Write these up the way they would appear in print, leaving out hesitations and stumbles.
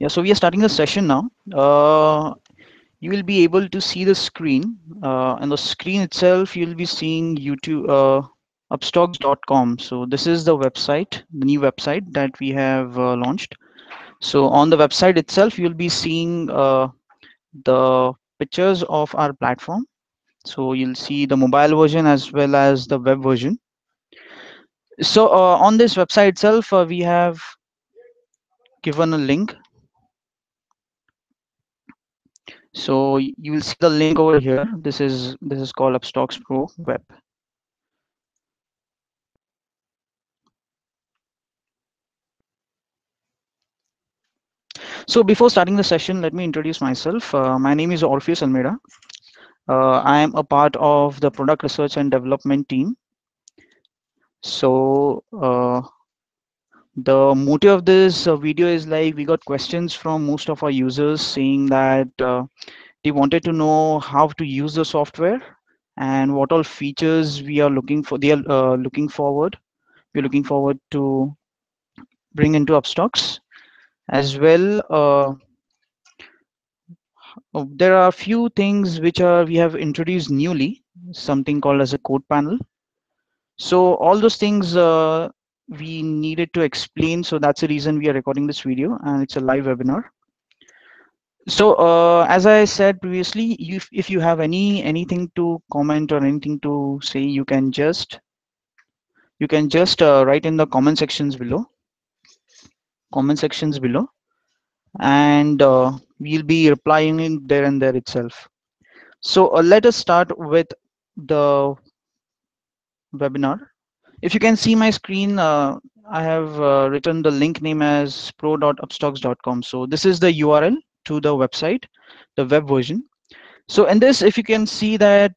Yeah, so we are starting the session now. You will be able to see the screen, and the screen itself you'll be seeing YouTube upstox.com. so this is the website, the new website that we have launched. So on the website itself you'll be seeing the pictures of our platform. So you'll see the mobile version as well as the web version. So on this website itself we have given a link. So you will see the link over here. This is called Upstox Pro Web. So before starting the session, let me introduce myself. My name is Orpheus Almeida. I am a part of the product research and development team. So the motive of this video is, like, we got questions from most of our users saying that they wanted to know how to use the software and what all features we are looking for. They are looking forward to bring into Upstox as well. There are a few things which are we have introduced newly, something called as a code panel. So all those things we needed to explain. So that's the reason we are recording this video, and it's a live webinar. So as I said previously, if you have anything to comment or anything to say, you can just write in the comment sections below, and we'll be replying in there and there itself. So let us start with the webinar. If you can see my screen, I have written the link name as pro.upstox.com. So this is the URL to the website, the web version. So in this, if you can see that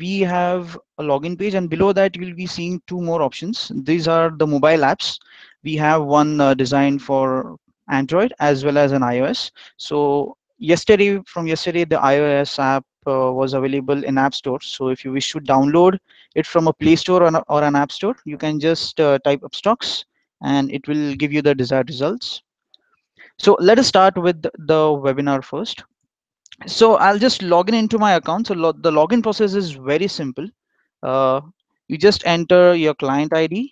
we have a login page, and below that you will be seeing two more options. These are the mobile apps. We have one designed for Android as well as an iOS. So from yesterday the iOS app was available in App Store. So if you wish to download it from a Play Store or an App Store, you can just type Upstox and it will give you the desired results. So let us start with the webinar first. So I'll just log in into my account. So the login process is very simple. You just enter your client ID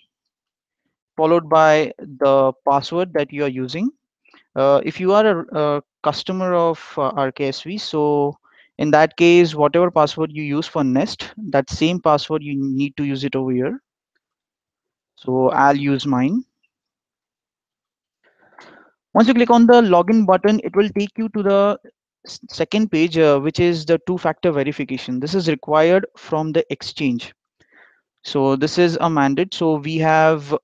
followed by the password that you are using. If you are a customer of RKSV, so in that case, whatever password you use for Nest, that same password you need to use it over here. So I'll use mine. Once you click on the login button, it will take you to the second page, which is the two-factor verification. This is required from the exchange. So this is a mandate. So we have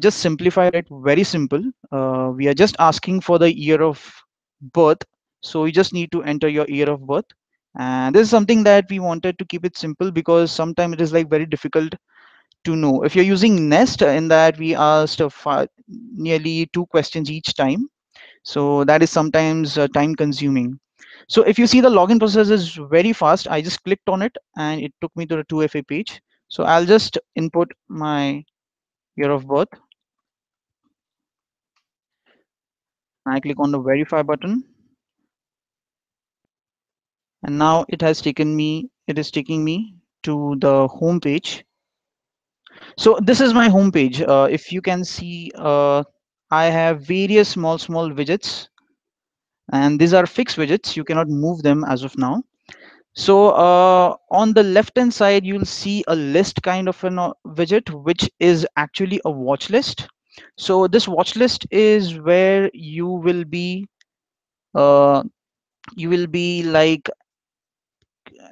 just simplified it, very simple. We are just asking for the year of birth. So you just need to enter your year of birth, and this is something that we wanted to keep it simple because sometimes it is, like, very difficult to know. If you're using Nest, in that we asked nearly two questions each time, so that is sometimes time consuming. So if you see, the login process is very fast. I just clicked on it and it took me to the 2FA page. So I'll just input my year of birth. I click on the verify button. And now it is taking me to the home page. So this is my home page. If you can see, I have various small widgets, and these are fixed widgets. You cannot move them as of now. So on the left hand side, you'll see a list kind of a widget, which is actually a watch list. So this watch list is where you will be like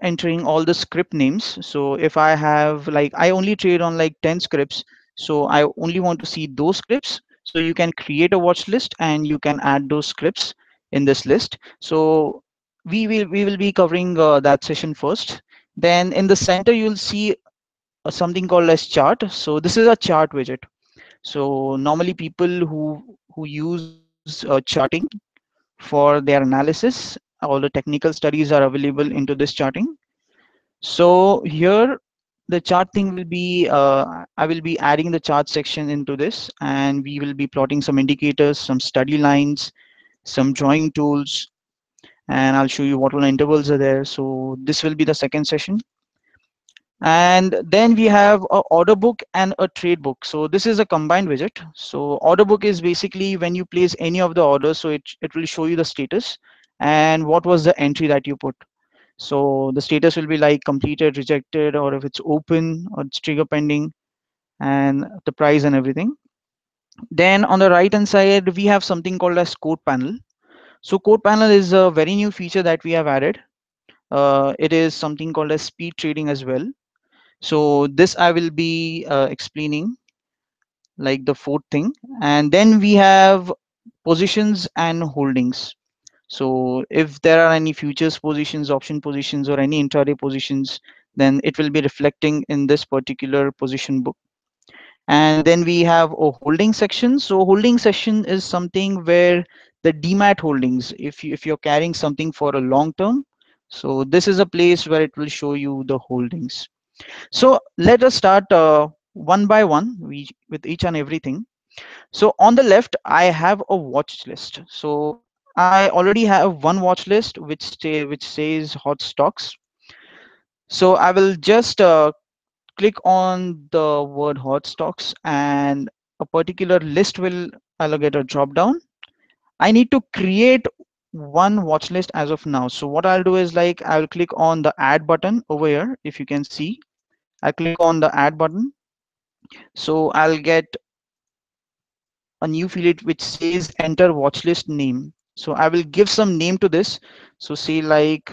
entering all the script names. So if I have, like, I only trade on like 10 scripts, so I only want to see those scripts. So you can create a watch list and you can add those scripts in this list. So we will be covering that session first. Then in the center you'll see something called as chart. So this is a chart widget. So normally people who use charting for their analysis, all the technical studies are available into this charting. So here the chart thing will be, I will be adding the chart section into this, and we will be plotting some indicators, some study lines, some drawing tools, and I'll show you what all intervals are there. So this will be the second session. And then we have an order book and a trade book. So this is a combined widget. So order book is basically when you place any of the orders, so it will show you the status and what was the entry that you put. So the status will be like completed, rejected, or if it's open, or it's trigger pending, and the price and everything. Then on the right hand side, we have something called as code panel. So code panel is a very new feature that we have added. It is something called as speed trading as well. So this I will be explaining like the fourth thing. And then we have positions and holdings. So if there are any futures positions, option positions, or any intraday positions, then it will be reflecting in this particular position book. And then we have a holding section. So holding section is something where the DMAT holdings, if you're carrying something for a long term, so this is a place where it will show you the holdings. So let us start one by one with each and everything. So on the left, I have a watch list. So I already have one watch list which says hot stocks. So I will just click on the word hot stocks, and a particular list will allocate a drop down. I need to create one watch list as of now. So what I'll do is like I'll click on the add button over here. If you can see, I click on the add button. So I'll get a new field which says enter watch list name. So I will give some name to this. So say like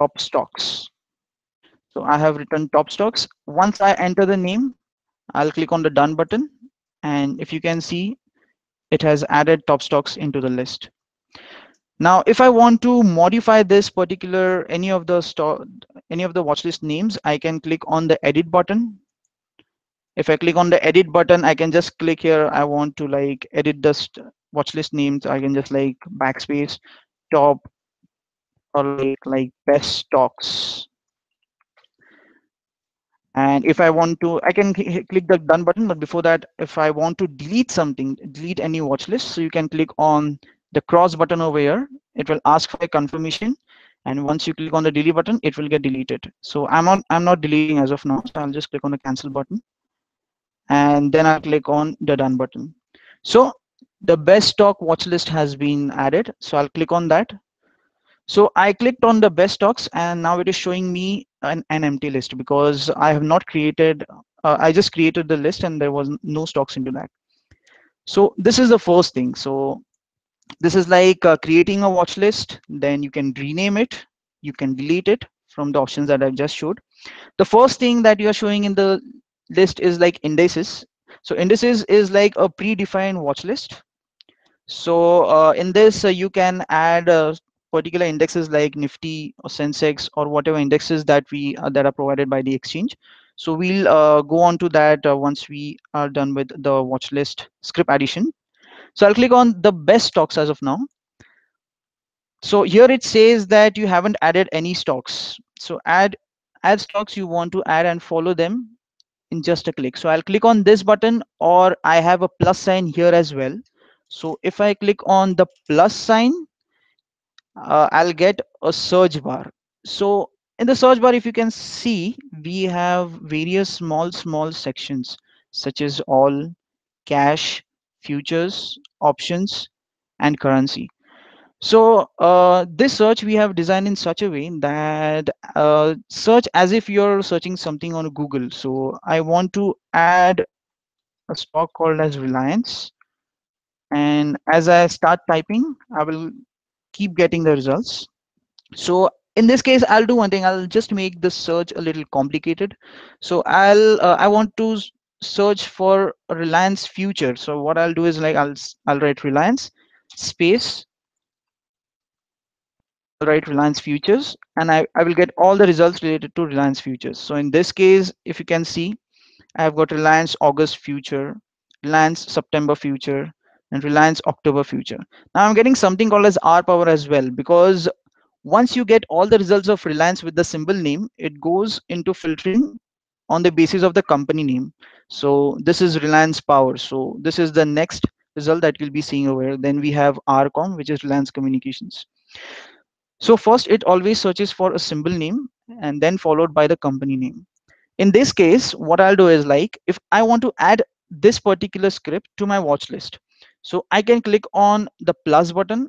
top stocks. So I have written top stocks. Once I enter the name, I'll click on the done button, and if you can see, it has added top stocks into the list. Now, if I want to modify this particular any of the watchlist names, I can click on the edit button. If I click on the edit button, I can just click here. I want to like edit the watchlist names. I can just like backspace top, or like best stocks. And if I want to, I can click the done button. But before that, if I want to delete something, delete any watch list, so you can click on the cross button over here. It will ask for a confirmation, and once you click on the delete button, it will get deleted. So I'm not deleting as of now. So I'll just click on the cancel button, and then I'll click on the done button. So the best stock watch list has been added. So I'll click on that. So I clicked on the best stocks, and now it is showing me an empty list because I have not created, I just created the list and there was no stocks into that. So this is the first thing. So this is like creating a watch list. Then you can rename it, you can delete it from the options that I've just showed. The first thing that you are showing in the list is like indices. So indices is like a predefined watch list. So in this you can add particular indexes like Nifty or Sensex or whatever indexes that are provided by the exchange. So we'll go on to that once we are done with the watchlist script addition. So I'll click on the best stocks as of now. So here it says that you haven't added any stocks. So add stocks you want to add and follow them in just a click. So I'll click on this button, or I have a plus sign here as well. So if I click on the plus sign, I'll get a search bar. So in the search bar, if you can see, we have various small sections such as all, cash, futures, options, and currency. So this search we have designed in such a way that search as if you're searching something on Google. So I want to add a stock called as Reliance, and as I start typing, I will keep getting the results. So in this case, I'll do one thing. I'll just make the search a little complicated. So I want to search for Reliance Future. So what I'll do is like I'll write Reliance space, write Reliance Futures, and I will get all the results related to Reliance Futures. So in this case, if you can see, I've got Reliance August Future, Reliance September Future, and Reliance October Future. Now I'm getting something called as R Power as well, because once you get all the results of Reliance with the symbol name, it goes into filtering on the basis of the company name. So this is Reliance Power. So this is the next result that you'll be seeing over here. Then we have RCOM, which is Reliance Communications. So first it always searches for a symbol name and then followed by the company name. In this case, what I'll do is, like, if I want to add this particular script to my watch list, so I can click on the plus button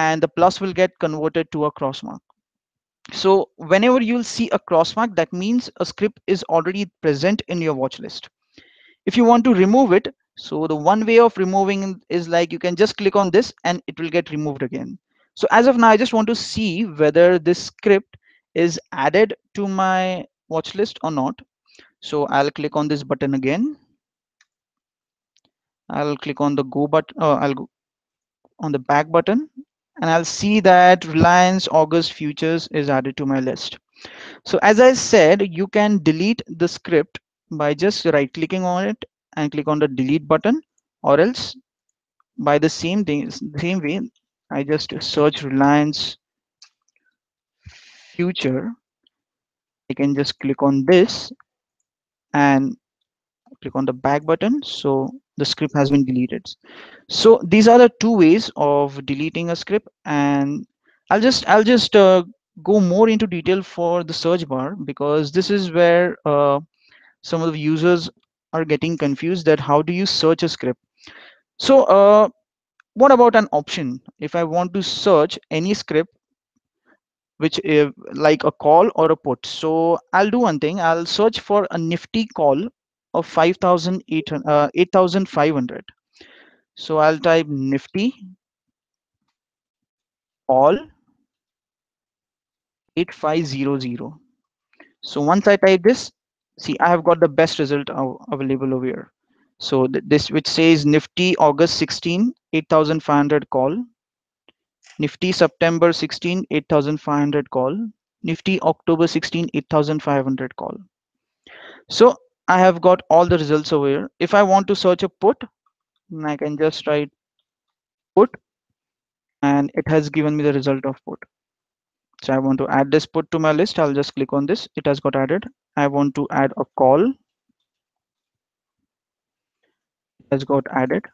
and the plus will get converted to a cross mark. So whenever you'll see a cross mark, that means a script is already present in your watch list. If you want to remove it, so the one way of removing is, like, you can just click on this and it will get removed again. So as of now, I just want to see whether this script is added to my watch list or not. So I'll click on this button again. I'll click on the go button, I'll go on the back button, and I'll see that Reliance August Futures is added to my list. So as I said, you can delete the script by just right clicking on it and click on the delete button, or else by the same thing, same way, I just search Reliance Future. I can just click on this and click on the back button. So the script has been deleted. So these are the two ways of deleting a script, and I'll just go more into detail for the search bar, because this is where some of the users are getting confused, that how do you search a script. So what about an option? If I want to search any script which is like a call or a put, so I'll do one thing. I'll search for a Nifty call of 8,500. So I'll type Nifty all 8500. So once I type this, see, I have got the best result available over here. So this, which says Nifty August 16 8500 call, Nifty September 16 8500 call, Nifty October 16 8500 call. So I have got all the results over here. If I want to search a put, I can just write put, and it has given me the result of put. So I want to add this put to my list. I'll just click on this. It has got added. I want to add a call. It has got added.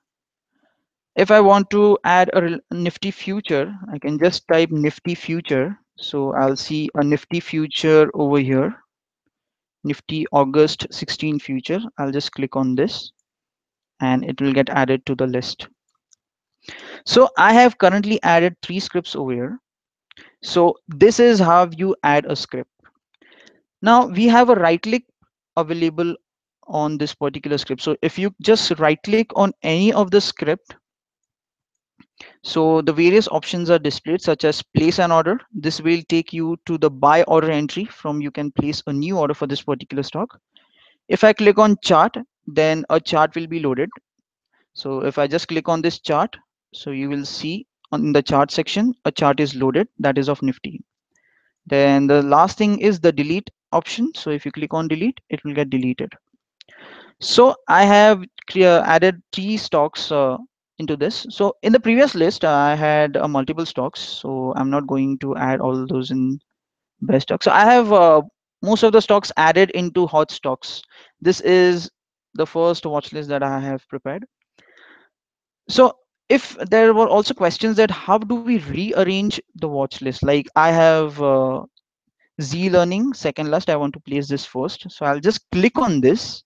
If I want to add a Nifty future, I can just type Nifty future. So I'll see a Nifty future over here. Nifty August 16 future. I'll just click on this and it will get added to the list. So I have currently added 3 scripts over here. So this is how you add a script. Now we have a right click available on this particular script. So if you just right click on any of the script, so the various options are displayed, such as place an order. This will take you to the buy order entry, from you can place a new order for this particular stock. If I click on chart, then a chart will be loaded. So if I just click on this chart, so you will see on the chart section, a chart is loaded, that is of Nifty. Then the last thing is the delete option. So if you click on delete, it will get deleted. So I have added 3 stocks into this. So in the previous list, I had multiple stocks, so I'm not going to add all those in best stocks. So I have most of the stocks added into hot stocks. This is the first watch list that I have prepared. So if there were also questions that how do we rearrange the watch list, like I have Z learning second last, I want to place this first. So I'll just click on this,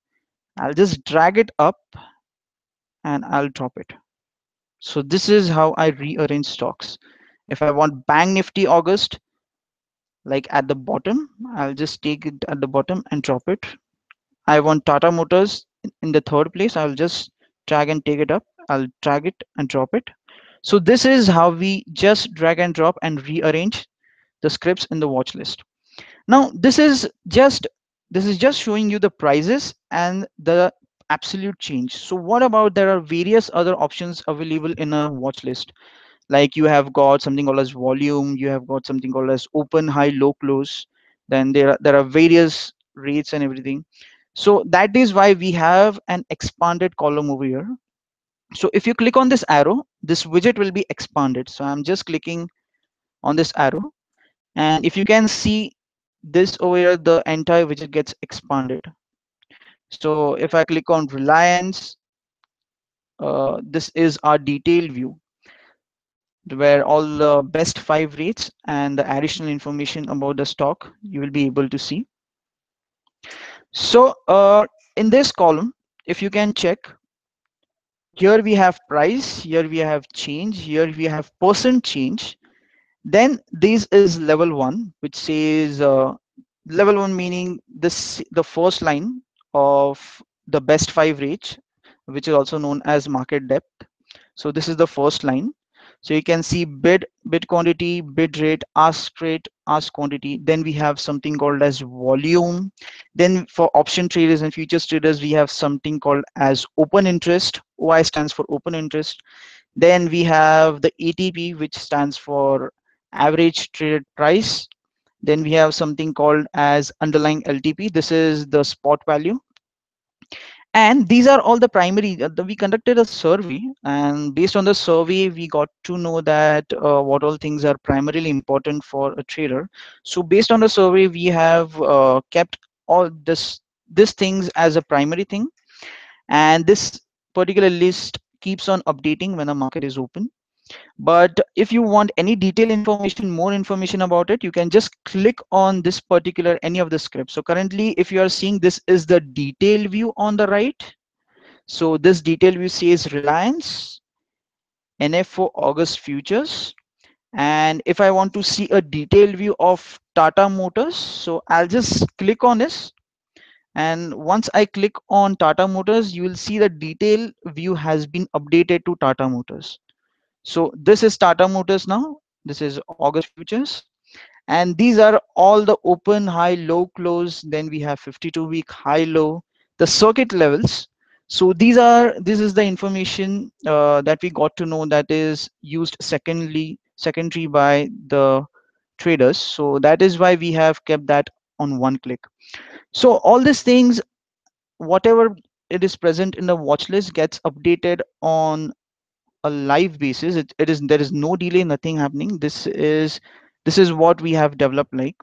I'll just drag it up and I'll drop it. So this is how I rearrange stocks. If I want Bank Nifty August, like at the bottom, I'll just take it at the bottom and drop it. I want Tata Motors in the 3rd place. I'll just drag and take it up. I'll drag it and drop it. So this is how we just drag and drop and rearrange the scripts in the watch list. Now, this is just showing you the prices and the absolute change. So what about, there are various other options available in a watch list, like you have got something called as volume, you have got something called as open, high, low, close. Then there are various rates and everything. So that is why we have an expanded column over here. So if you click on this arrow, this widget will be expanded. So I'm just clicking on this arrow, and if you can see this over here, the entire widget gets expanded. So if I click on Reliance, This is our detailed view, where all the best 5 rates and the additional information about the stock you will be able to see. So in this column, if you can check, here we have price, here we have change, here we have percent change. Then this is level 1, which says level 1 meaning this, the first line of the best 5 rates, which is also known as market depth. So this is the first line. So you can see bid quantity, bid rate, ask quantity. Then we have something called as volume. Then for option traders and futures traders, we have something called as open interest. OI stands for open interest. Then we have the ATP, which stands for average traded price. Then we have something called as underlying LTP. This is the spot value. And these are all the primary. We conducted a survey, and based on the survey, we got to know that what all things are primarily important for a trader. So based on the survey, we have kept all these things as a primary thing, and this particular list keeps on updating when the market is open. But if you want any detailed information, more information about it, you can just click on this particular any of the scripts. So currently, if you are seeing, this is the detailed view on the right. So this detailed view says Reliance NFO August futures. And if I want to see a detailed view of Tata Motors, so I'll just click on this. And once I click on Tata Motors, you will see the detailed view has been updated to Tata Motors. So this is Tata Motors now. This is August futures. And these are all the open, high, low, close. Then we have 52-week high, low, the circuit levels. So these are, this is the information that we got to know that is used secondary by the traders. So that is why we have kept that on one click. So all these things, whatever it is present in the watch list gets updated on a live basis. There is no delay, nothing happening. This is what we have developed like.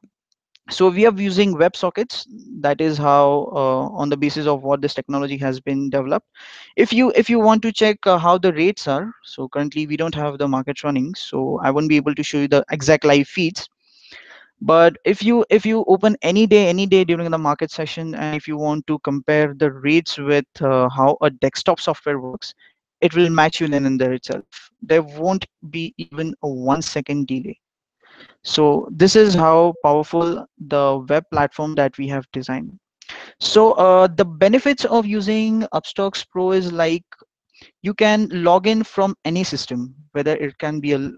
So we are using WebSockets. That is how on the basis of what this technology has been developed. If you want to check how the rates are, so currently we don't have the market running, so I won't be able to show you the exact live feeds. But if you open any day during the market session, and if you want to compare the rates with how a desktop software works, it will match you then and there itself. There won't be even a 1-second delay. So this is how powerful the web platform that we have designed. So the benefits of using Upstox Pro is like you can log in from any system, whether it can be a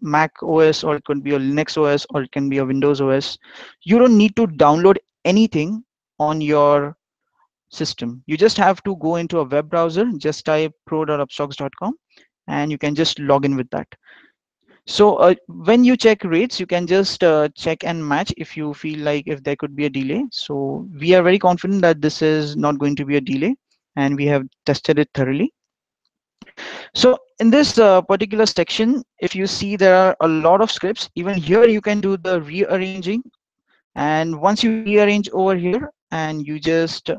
Mac OS or it could be a Linux OS or it can be a Windows OS. You don't need to download anything on your system. You just have to go into a web browser, just type pro.upstox.com, and you can just log in with that. So when you check rates, you can just check and match if you feel like if there could be a delay. So we are very confident that this is not going to be a delay, and we have tested it thoroughly. So in this particular section, if you see, there are a lot of scripts. Even here you can do the rearranging, and once you rearrange over here and you just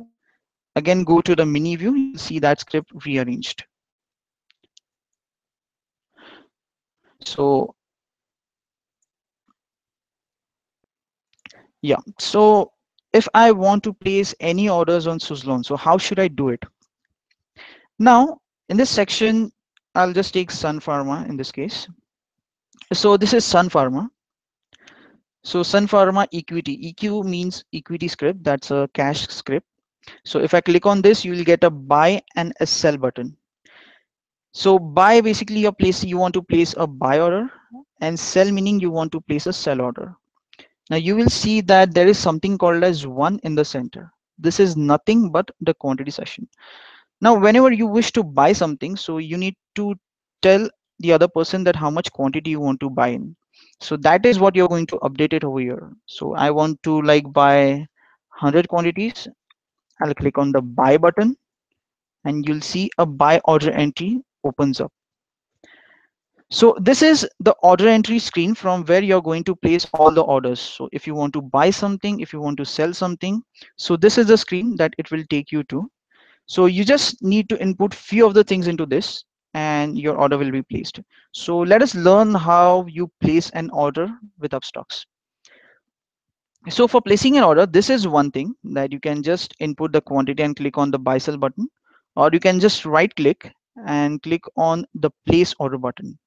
again, go to the mini view, you see that script rearranged. So, yeah. So, if I want to place any orders on Suzlon, so how should I do it? Now, in this section, I'll just take Sun Pharma in this case. So, this is Sun Pharma. So, Sun Pharma equity. EQ means equity script. That's a cash script. So if I click on this, you will get a buy and a sell button. So buy basically you want to place a buy order, and sell meaning you want to place a sell order. Now you will see that there is something called as 1 in the center. This is nothing but the quantity session. Now whenever you wish to buy something, so you need to tell the other person that how much quantity you want to buy in. So that is what you're going to update it over here. So I want to like buy 100 quantities. I'll click on the buy button, and you'll see a buy order entry opens up. So this is the order entry screen from where you're going to place all the orders. So if you want to buy something, if you want to sell something, so this is the screen that it will take you to. So you just need to input few of the things into this and your order will be placed. So let us learn how you place an order with Upstox. So for placing an order, this is one thing that you can just input the quantity and click on the buy sell button, or you can just right click and click on the place order button.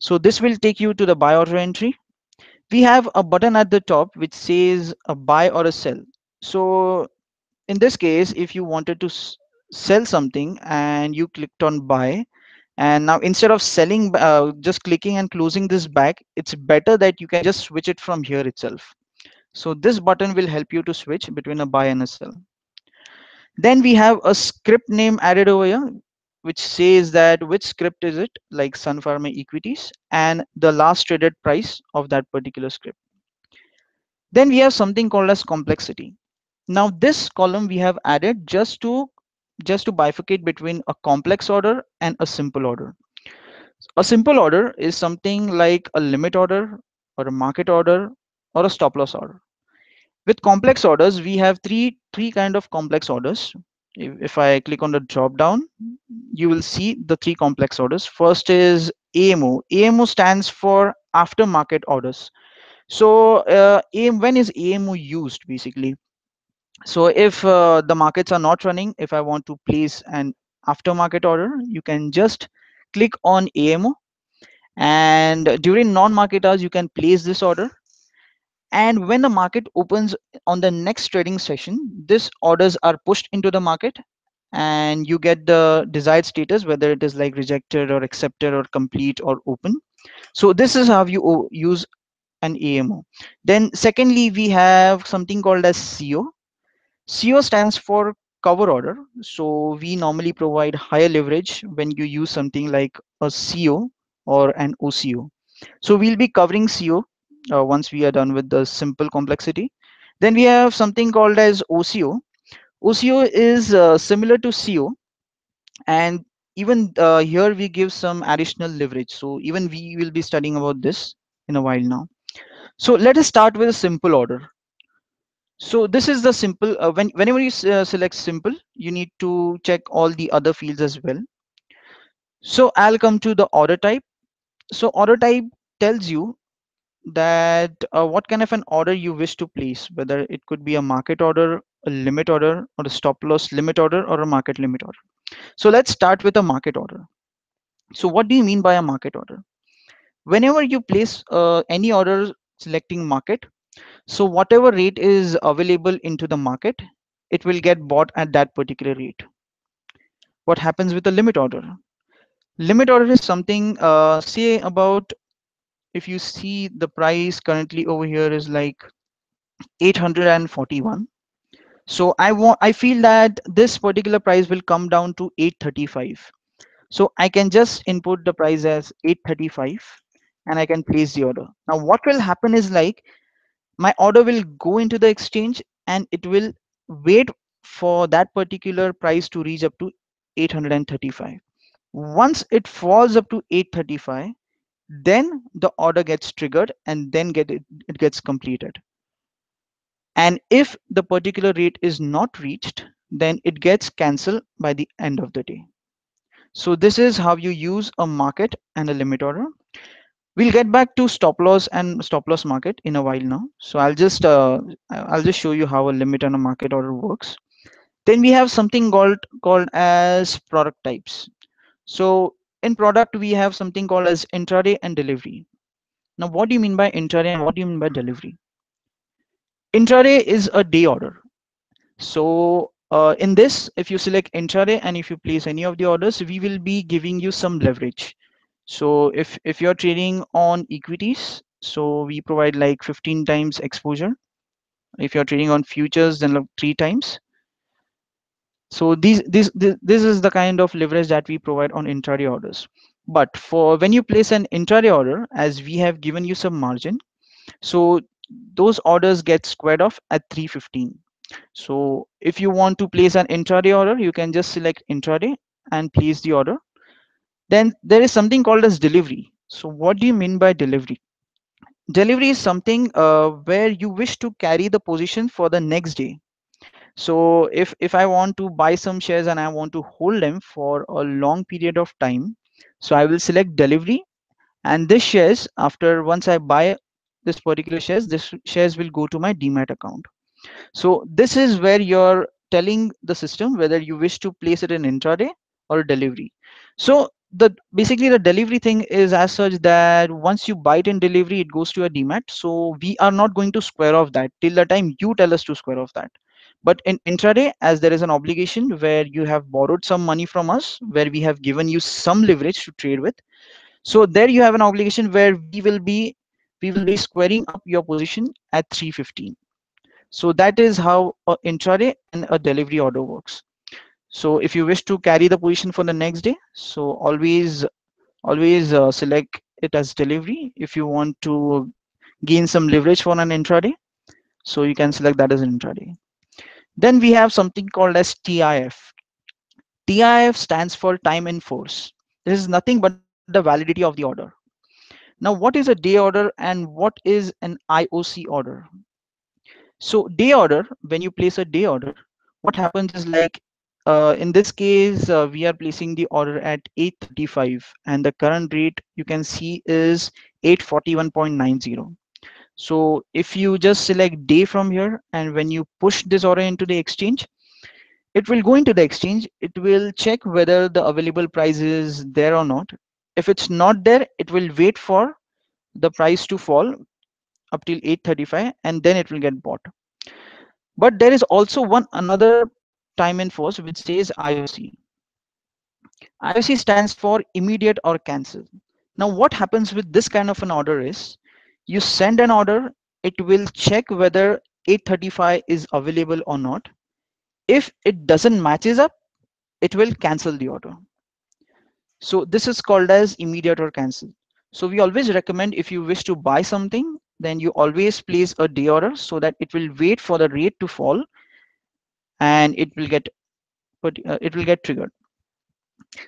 So this will take you to the buy order entry. We have a button at the top which says a buy or a sell. So in this case, if you wanted to sell something and you clicked on buy, and now instead of selling, just clicking and closing this back, it's better that you can just switch it from here itself. So this button will help you to switch between a buy and a sell. Then we have a script name added over here, which says that which script is it, like Sun Pharma equities, and the last traded price of that particular script. Then we have something called as complexity. Now this column we have added just to bifurcate between a complex order and a simple order. A simple order is something like a limit order or a market order or a stop loss order. With complex orders, we have three kind of complex orders. If I click on the drop down, you will see the three complex orders. First is AMO. AMO stands for aftermarket orders. So when is AMO used basically? So if the markets are not running, if I want to place an aftermarket order, you can just click on AMO, and during non-market hours you can place this order, and when the market opens on the next trading session, these orders are pushed into the market and you get the desired status, whether it is like rejected or accepted or complete or open. So this is how you use an AMO. Then secondly, we have something called as CO. CO stands for cover order. So we normally provide higher leverage when you use something like a CO or an OCO. So we'll be covering CO once we are done with the simple complexity. Then we have something called as OCO. OCO is similar to CO, and even here we give some additional leverage. So even we will be studying about this in a while now. So let us start with a simple order. So this is the simple, whenever you select simple, you need to check all the other fields as well. So I'll come to the order type. So order type tells you that what kind of an order you wish to place, whether it could be a market order, a limit order, or a stop loss limit order, or a market limit order. So let's start with a market order. So what do you mean by a market order? Whenever you place any order selecting market, so whatever rate is available into the market, it will get bought at that particular rate. What happens with the limit order? Limit order is something, say about, if you see the price currently over here is like 841. So I feel that this particular price will come down to 835. So I can just input the price as 835 and I can place the order. Now what will happen is like, my order will go into the exchange and it will wait for that particular price to reach up to 835. Once it falls up to 835, then the order gets triggered and then it gets completed. And if the particular rate is not reached, then it gets cancelled by the end of the day. So this is how you use a market and a limit order. We'll get back to stop loss and stop loss market in a while now. So I'll just show you how a limit and a market order works. Then we have something called as product types. So in product, we have something called as intraday and delivery. Now, what do you mean by intraday and what do you mean by delivery? Intraday is a day order. So in this, if you select intraday and if you place any of the orders, we will be giving you some leverage. So if you're trading on equities, so we provide like 15 times exposure. If you're trading on futures, then like 3 times. So this is the kind of leverage that we provide on intraday orders. But for when you place an intraday order, as we have given you some margin, so those orders get squared off at 315. So if you want to place an intraday order, you can just select intraday and place the order. Then there is something called as delivery. So what do you mean by delivery? Delivery is something where you wish to carry the position for the next day. So if I want to buy some shares and I want to hold them for a long period of time, so I will select delivery, and this shares, after once I buy this particular shares, this shares will go to my demat account. So this is where you're telling the system whether you wish to place it in intraday or delivery. So basically the delivery thing is as such that once you buy it in delivery, it goes to your demat. So we are not going to square off that till the time you tell us to square off that. But in intraday, as there is an obligation where you have borrowed some money from us, where we have given you some leverage to trade with, so there you have an obligation where we will be squaring up your position at 315. So that is how an intraday and a delivery order works. So if you wish to carry the position for the next day, so always select it as delivery. If you want to gain some leverage for an intraday, so you can select that as intraday. Then we have something called as TIF. TIF stands for time in force. This is nothing but the validity of the order. Now, what is a day order and what is an IOC order? So day order, when you place a day order, what happens is like, in this case, we are placing the order at 8:35, and the current rate you can see is 841.90. So if you just select day from here, and when you push this order into the exchange, it will go into the exchange. It will check whether the available price is there or not. If it's not there, it will wait for the price to fall up till 8:35, and then it will get bought. But there is also another time in force, which says IOC. IOC stands for immediate or cancel. Now, what happens with this kind of an order is, you send an order, it will check whether 8:35 is available or not. If it doesn't matches up, it will cancel the order. So this is called as immediate or cancel. So we always recommend, if you wish to buy something, then you always place a day order so that it will wait for the rate to fall, and it will get triggered.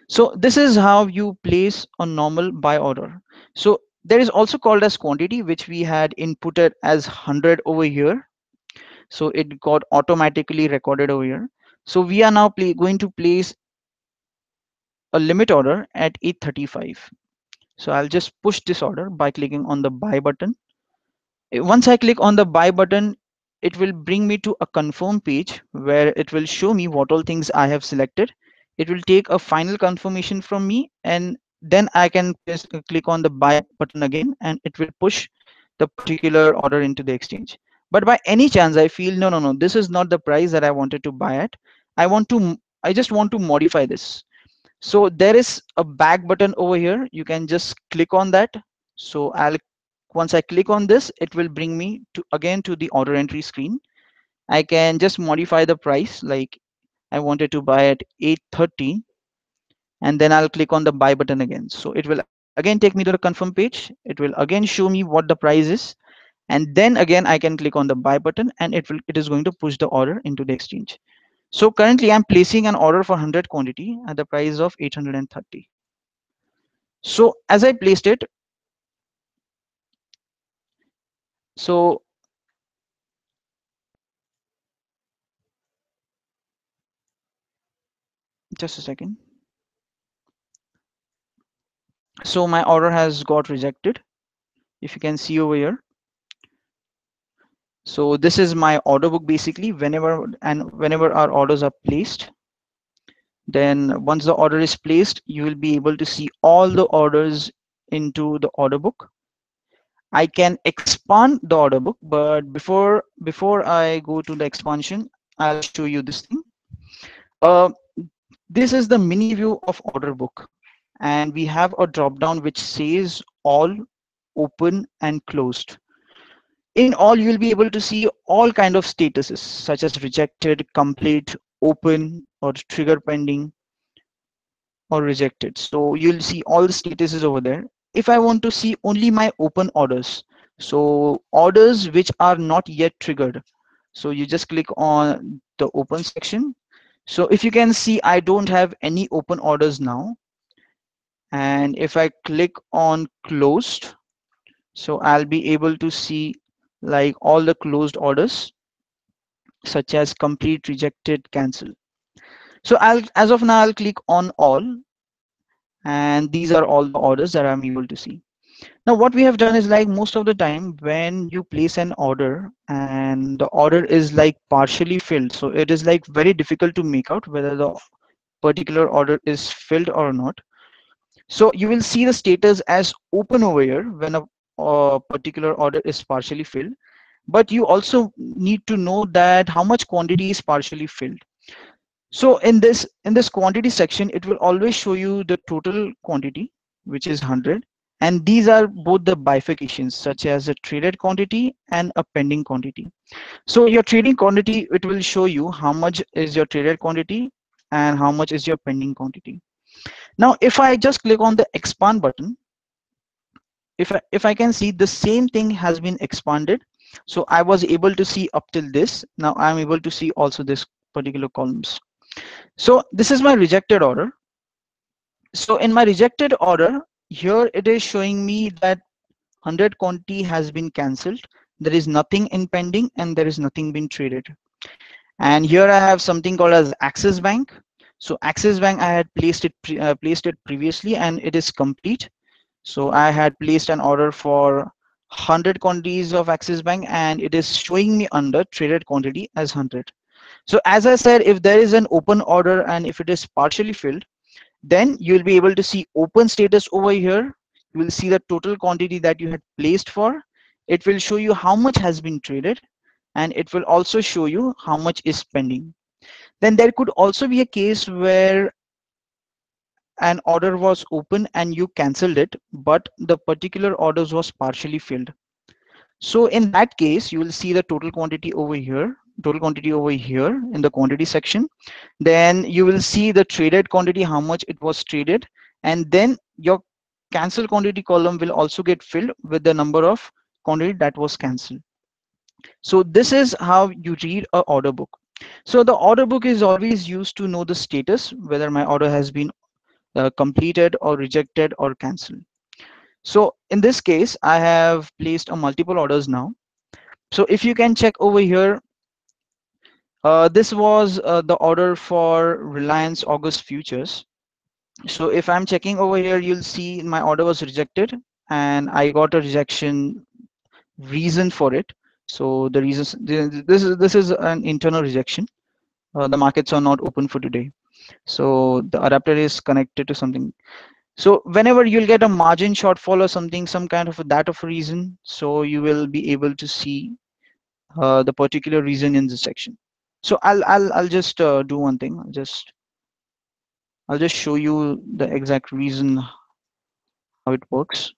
So this is how you place a normal buy order. So there is also called as quantity, which we had inputted as 100 over here. So it got automatically recorded over here. So we are now going to place a limit order at 8:35. So I'll just push this order by clicking on the buy button. Once I click on the buy button, it will bring me to a confirm page where it will show me what all things I have selected. It will take a final confirmation from me, and then I can just click on the buy button again, and it will push the particular order into the exchange. But by any chance I feel no, this is not the price that I wanted to buy at, I just want to modify this, so there is a back button over here, you can just click on that. So once I click on this, it will bring me again to the order entry screen. I can just modify the price, like I wanted to buy at 8:30, and then I'll click on the buy button again. So it will again take me to the confirm page. It will again show me what the price is, and then again I can click on the buy button, and it is going to push the order into the exchange. So currently I'm placing an order for 100 quantity at the price of 830. So as I placed it, so just a second. So my order has got rejected, if you can see over here. So this is my order book basically. Whenever our orders are placed, then once the order is placed, you will be able to see all the orders into the order book. I can expand the order book, but before I go to the expansion, I'll show you this thing. This is the mini view of order book, and we have a drop down which says all, open and closed. In all, you will be able to see all kind of statuses such as rejected, complete, open or trigger pending or rejected. So you'll see all the statuses over there. If I want to see only my open orders, so orders which are not yet triggered, so you just click on the open section. So if you can see, I don't have any open orders now. And if I click on closed, so I'll be able to see like all the closed orders. such as complete, rejected, cancel. So as of now, I'll click on all, and these are all the orders that I'm able to see. Now what we have done is, like most of the time when you place an order and the order is like partially filled, so it is like very difficult to make out whether the particular order is filled or not. So you will see the status as open over here when a particular order is partially filled, but you also need to know that how much quantity is partially filled. So in this quantity section, it will always show you the total quantity, which is 100, and these are both the bifurcations, such as a traded quantity and a pending quantity. So your trading quantity, it will show you how much is your traded quantity and how much is your pending quantity. Now if I just click on the expand button, if I can see the same thing has been expanded. So I was able to see up till this. Now I'm able to see also this particular columns. So this is my rejected order. So in my rejected order, here it is showing me that 100 quantity has been cancelled. There is nothing in pending and there is nothing been traded. And here I have something called as Axis Bank. So Axis Bank, I had placed it previously, and it is complete. So I had placed an order for 100 quantities of Axis Bank, and it is showing me under traded quantity as 100. So as I said, if there is an open order and if it is partially filled, then you'll be able to see open status over here. You will see the total quantity that you had placed for. It will show you how much has been traded, and it will also show you how much is pending. Then there could also be a case where an order was open and you cancelled it, but the particular orders was partially filled. So in that case, you will see the total quantity over here, total quantity over here in the quantity section. Then you will see the traded quantity, how much it was traded, and then your cancel quantity column will also get filled with the number of quantity that was cancelled. So this is how you read an order book. So the order book is always used to know the status, whether my order has been completed or rejected or cancelled. So in this case, I have placed a multiple orders now. So if you can check over here, this was the order for Reliance August Futures. So if I'm checking over here, you'll see my order was rejected and I got a rejection reason for it. So the reasons, this is an internal rejection. The markets are not open for today. So the adapter is connected to something. So whenever you'll get a margin shortfall or something, some kind of a reason, so you will be able to see the particular reason in this section. So I'll just do one thing. I'll just show you the exact reason how it works.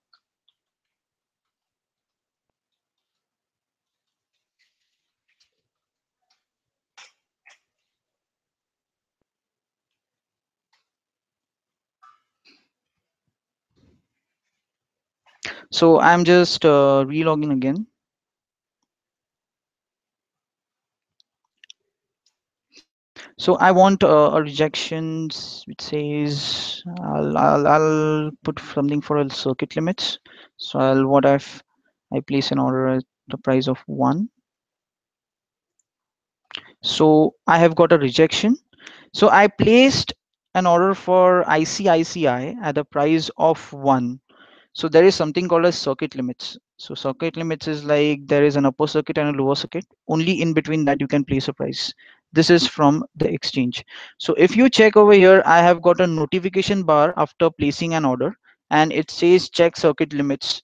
So I'm just relogging again. So I want a rejection which says I'll put something for a circuit limits. So I place an order at the price of 1. So I have got a rejection. So I placed an order for ICICI at the price of 1. So there is something called as circuit limits. So circuit limits is like there is an upper circuit and a lower circuit. Only in between that you can place a price. This is from the exchange. So if you check over here, I have got a notification bar after placing an order, and it says check circuit limits.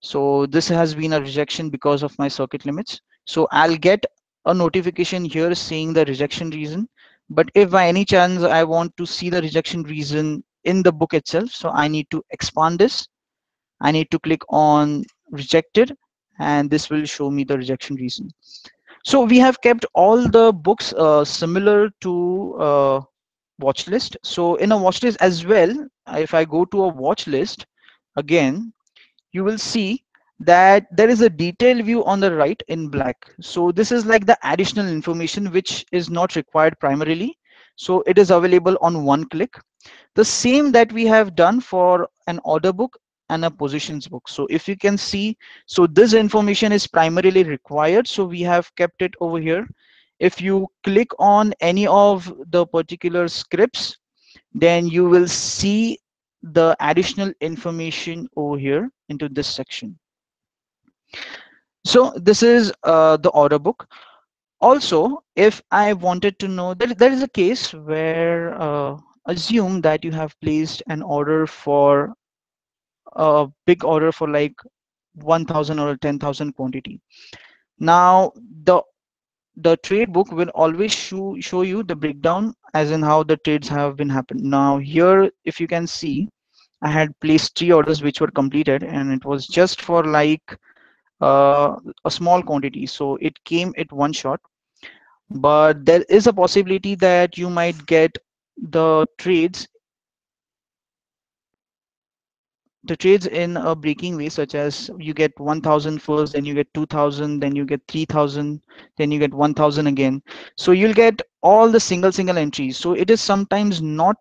So this has been a rejection because of my circuit limits. So I'll get a notification here saying the rejection reason. But if by any chance I want to see the rejection reason in the book itself, so I need to expand this. I need to click on rejected, and this will show me the rejection reason. So we have kept all the books similar to watch list. So in a watch list as well, if I go to a watch list again, you will see that there is a detailed view on the right in black. So this is like the additional information which is not required primarily. So it is available on one click. The same that we have done for an order book and a positions book. So if you can see, so this information is primarily required, so we have kept it over here. If you click on any of the particular scripts, then you will see the additional information over here into this section. So this is the order book. Also, if I wanted to know, there is a case where assume that you have placed an order for a big order for like 1,000 or 10,000 quantity. Now the trade book will always show you the breakdown as in how the trades have been happened. Now here, if you can see, I had placed 3 orders which were completed, and it was just for like a small quantity, so it came at one shot. But there is a possibility that you might get the trades in a breaking way, such as you get 1,000 first, then you get 2,000, then you get 3,000, then you get 1,000 again. So you'll get all the single entries. So it is sometimes not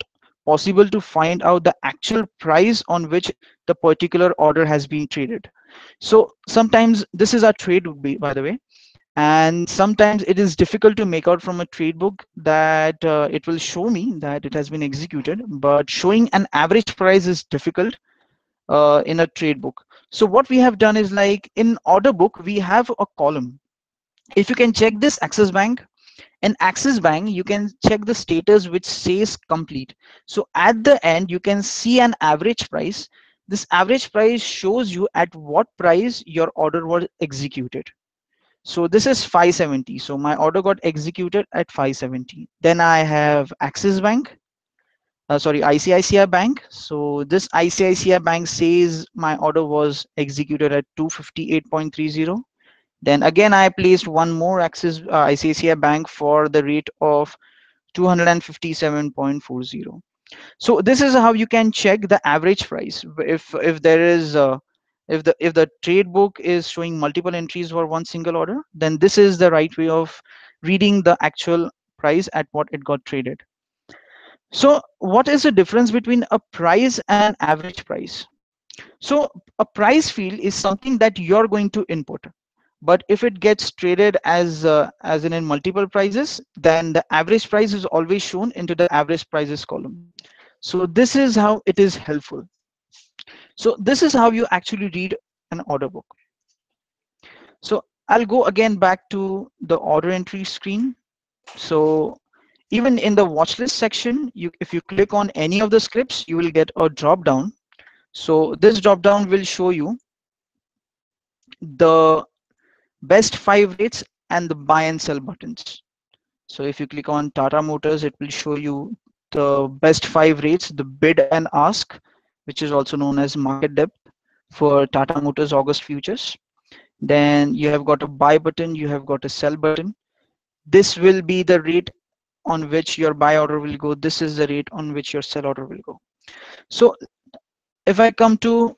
possible to find out the actual price on which the particular order has been traded. So sometimes this is our trade book, by the way, and sometimes it is difficult to make out from a trade book that it will show me that it has been executed, but showing an average price is difficult in a trade book. So what we have done is, like in order book, we have a column. If you can check this Axis Bank, in Axis Bank you can check the status which says complete. So at the end you can see an average price. This average price shows you at what price your order was executed. So this is 570. So my order got executed at 570. Then I have Axis Bank, sorry, ICICI Bank. So this ICICI Bank says my order was executed at 258.30. Then again I placed one more ICICI Bank for the rate of 257.40. so this is how you can check the average price. If there is if the trade book is showing multiple entries for one single order, then this is the right way of reading the actual price at what it got traded. So what is the difference between a price and average price? So a price field is something that you're going to input, but if it gets traded as in multiple prices, then the average price is always shown into the average prices column. So this is how it is helpful. So this is how you actually read an order book. So I'll go again back to the order entry screen. So even in the watch list section, if you click on any of the scripts, you will get a drop down. So this drop down will show you the best 5 rates and the buy and sell buttons. So if you click on Tata Motors, it will show you the best 5 rates, the bid and ask, which is also known as market depth for Tata Motors August futures. Then you have got a buy button, you have got a sell button. This will be the rate on which your buy order will go. This is the rate on which your sell order will go. So if I come to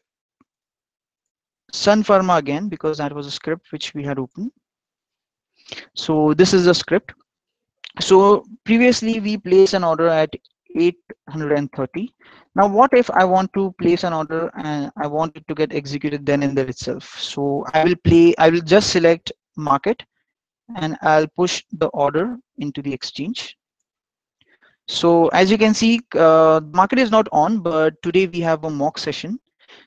Sun Pharma again, because that was a script which we had opened. So this is the script. So previously we placed an order at 830. Now what if I want to place an order and I want it to get executed then and there itself? So I will just select market and I'll push the order into the exchange. So as you can see, market is not on, but today we have a mock session.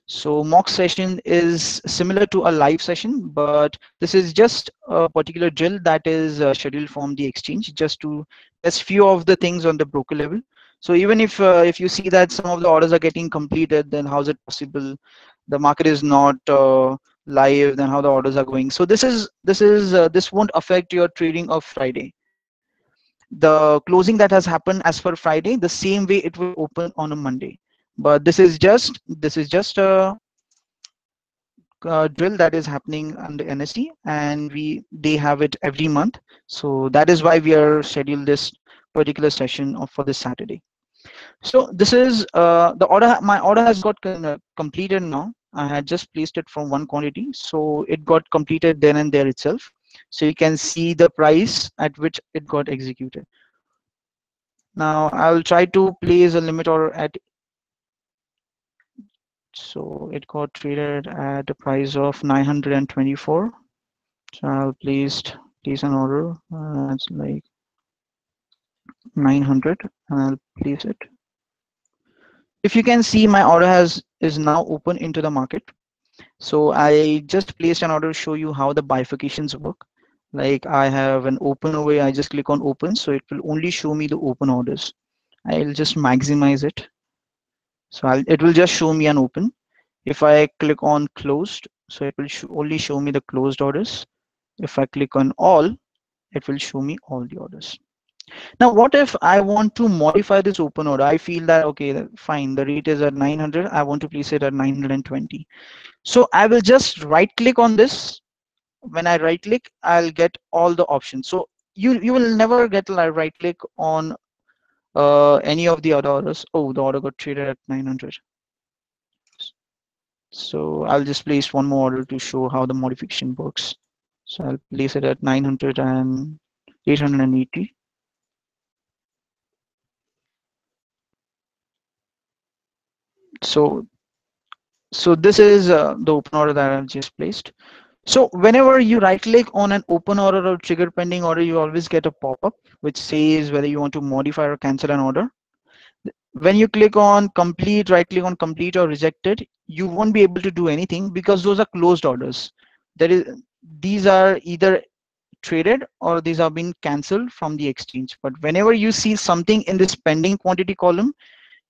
So mock session is similar to a live session, but this is just a particular drill that is scheduled from the exchange just to test few of the things on the broker level. So even if you see that some of the orders are getting completed, then how is it possible? The market is not live, then how the orders are going. So this won't affect your trading of Friday. The closing that has happened as per Friday, the same way it will open on a Monday. But this is just a drill that is happening under NSE, and they have it every month. So that is why we are scheduled this particular session for this Saturday. So this is the order. My order has got completed now. I had just placed it from one quantity, so it got completed then and there itself. So you can see the price at which it got executed. Now I will try to place a limit order at, so it got traded at a price of 924. So I'll placed place an order as like 900 and I'll place it. If you can see, my order is now open into the market. So I just placed an order to show you how the bifurcations work. Like I have an open away, I just click on open, so it will only show me the open orders. I'll just maximize it. So it will just show me an open. If I click on closed, so it will only show me the closed orders. If I click on all, it will show me all the orders. Now, what if I want to modify this open order? I feel that, okay, fine, the rate is at 900. I want to place it at 920. So I will just right click on this. When I right click, I'll get all the options. So you will never get a right click on any of the other orders. Oh, the order got traded at 900. So I'll just place one more order to show how the modification works. So I'll place it at 900 and 880. So this is the open order that I've just placed. So whenever you right click on an open order or trigger pending order, you always get a pop-up which says whether you want to modify or cancel an order. When you click on complete, right click on complete or rejected, you won't be able to do anything because those are closed orders. These are either traded or these have been canceled from the exchange. But whenever you see something in this pending quantity column,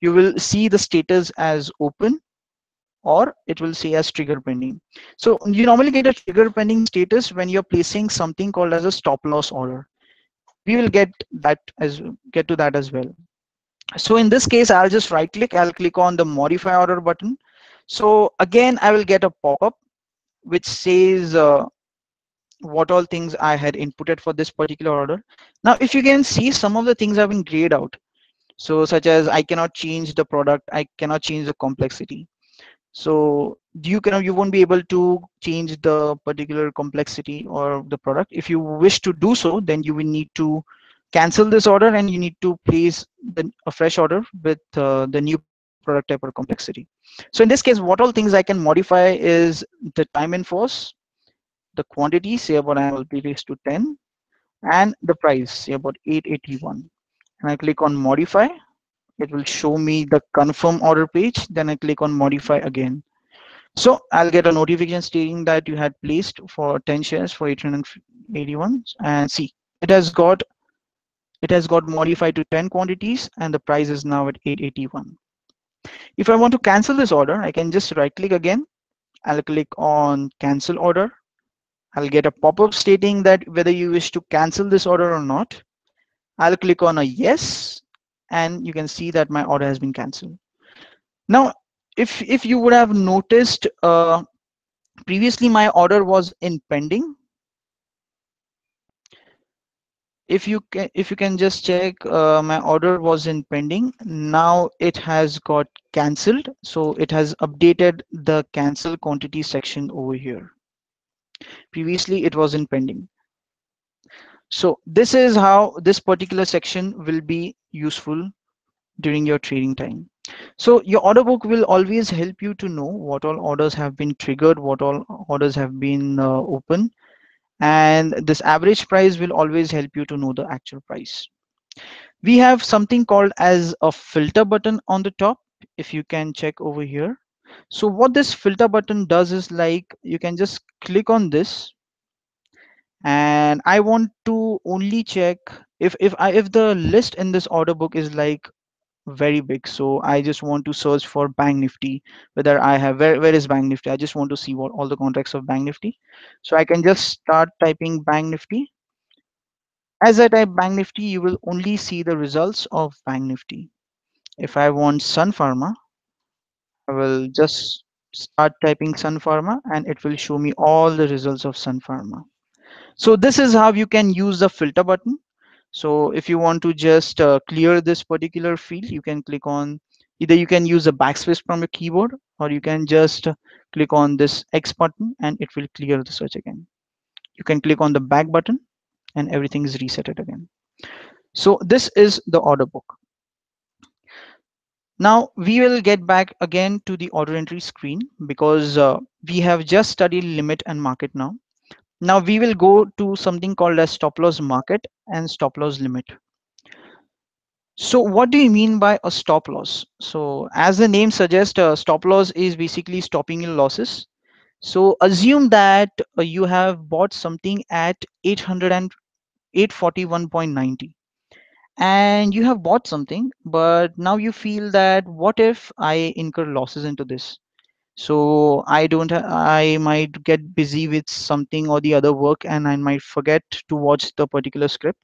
you will see the status as open or it will say as trigger pending. So you normally get a trigger pending status when you're placing something called as a stop loss order. We will get to that as well. So in this case, I'll just right click, I'll click on the modify order button. So again, I will get a pop-up which says what all things I had inputted for this particular order. Now, if you can see, some of the things have been grayed out. So such as I cannot change the product, I cannot change the complexity. So you won't be able to change the particular complexity or the product. If you wish to do so, then you will need to cancel this order and you need to place a fresh order with the new product type or complexity. So in this case, what all things I can modify is the time in force, the quantity, say about I will be raised to 10, and the price, say about 881. And I click on modify, it will show me the confirm order page. Then I click on modify again. So I'll get a notification stating that you had placed for 10 shares for 881, and see, it has got modified to 10 quantities and the price is now at 881. If I want to cancel this order, I can just right click again. I'll click on cancel order. I'll get a pop-up stating that whether you wish to cancel this order or not. I'll click on a yes, and you can see that my order has been canceled. Now, if you would have noticed, previously my order was in pending. If you can just check, my order was in pending. Now it has got cancelled, so it has updated the cancel quantity section over here. Previously it was in pending. So this is how this particular section will be useful during your trading time. So your order book will always help you to know what all orders have been triggered, what all orders have been open, and this average price will always help you to know the actual price. We have something called as a filter button on the top, if you can check over here. So what this filter button does is, like, you can just click on this. And I want to only check if the list in this order book is like very big. So I just want to search for Bank Nifty, whether I have where is Bank Nifty. I just want to see what all the contracts of Bank Nifty. So I can just start typing Bank Nifty. As I type Bank Nifty, you will only see the results of Bank Nifty. If I want Sun Pharma, I will just start typing Sun Pharma and it will show me all the results of Sun Pharma. So this is how you can use the filter button. So if you want to just clear this particular field, you can click on, either you can use the backspace from your keyboard or you can just click on this X button and it will clear the search again. You can click on the back button and everything is resetted again. So this is the order book. Now we will get back again to the order entry screen because we have just studied limit and market now. Now we will go to something called as stop loss market and stop loss limit. So what do you mean by a stop loss? So as the name suggests, stop loss is basically stopping your losses. So assume that you have bought something at 841.90 and you have bought something, but now you feel that what if I incur losses into this? So I might get busy with something or the other work and I might forget to watch the particular script.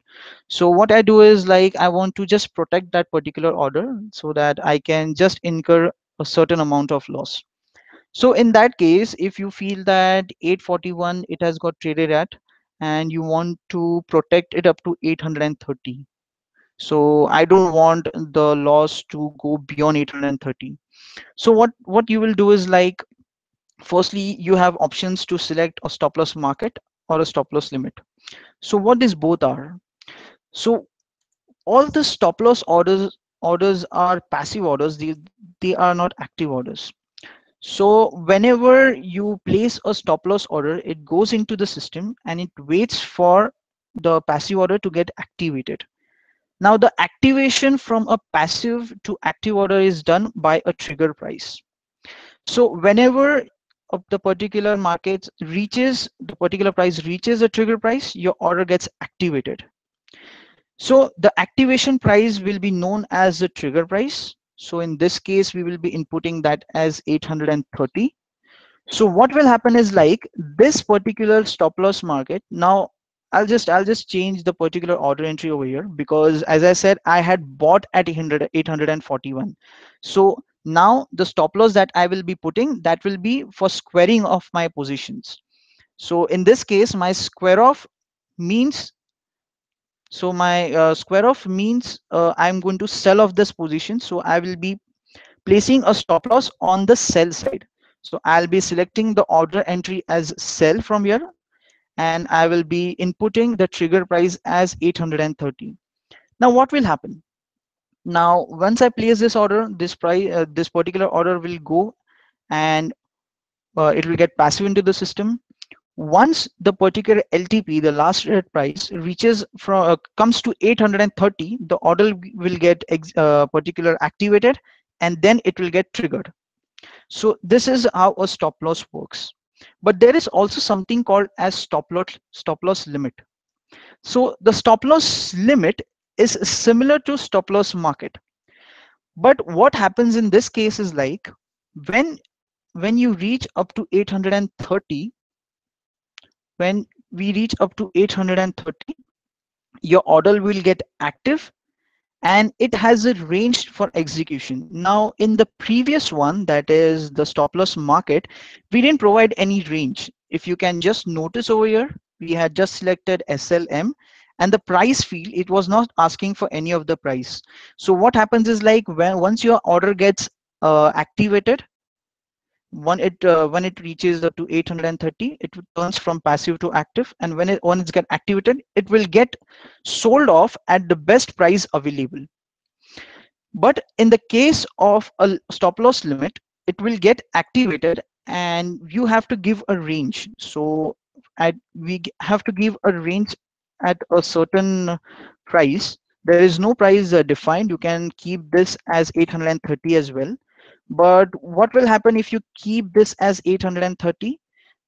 So what I do is, like, I want to just protect that particular order so that I can just incur a certain amount of loss. So in that case, if you feel that 841 it has got traded at and you want to protect it up to 830. So I don't want the loss to go beyond 830. So what you will do is, like, firstly, you have options to select a stop loss market or a stop loss limit. So what these both are? So all the stop loss orders are passive orders. They are not active orders. So whenever you place a stop loss order, it goes into the system and it waits for the passive order to get activated. Now the activation from a passive to active order is done by a trigger price. So whenever the particular market reaches, the particular price reaches a trigger price, your order gets activated. So the activation price will be known as the trigger price. So in this case, we will be inputting that as 830. So what will happen is, like, this particular stop loss market, now I'll just change the particular order entry over here, because as I said, I had bought at 841. So now the stop loss that I will be putting, that will be for squaring off my positions. So in this case, my square off means, so my square off means I'm going to sell off this position. So I will be placing a stop loss on the sell side. So I'll be selecting the order entry as sell from here, and I will be inputting the trigger price as 830. Now what will happen? Now once I place this order, this particular order will go and it will get passive into the system. Once the particular LTP, the last traded price, reaches from comes to 830, the order will get particular activated and then it will get triggered. So this is how a stop loss works. But there is also something called as stop loss limit. So the stop loss limit is similar to stop loss market. But what happens in this case is, like, when you reach up to 830, when we reach up to 830, your order will get active and it has a range for execution. Now in the previous one, that is the stop loss market, we didn't provide any range. If you can just notice over here, we had just selected SLM and the price field, it was not asking for any of the price. So what happens is, like, once your order gets activated, when it reaches up to 830, it turns from passive to active, and when it gets activated, it will get sold off at the best price available. But in the case of a stop loss limit, it will get activated and you have to give a range. So we have to give a range at a certain price. There is no price defined. You can keep this as 830 as well. But what will happen if you keep this as 830?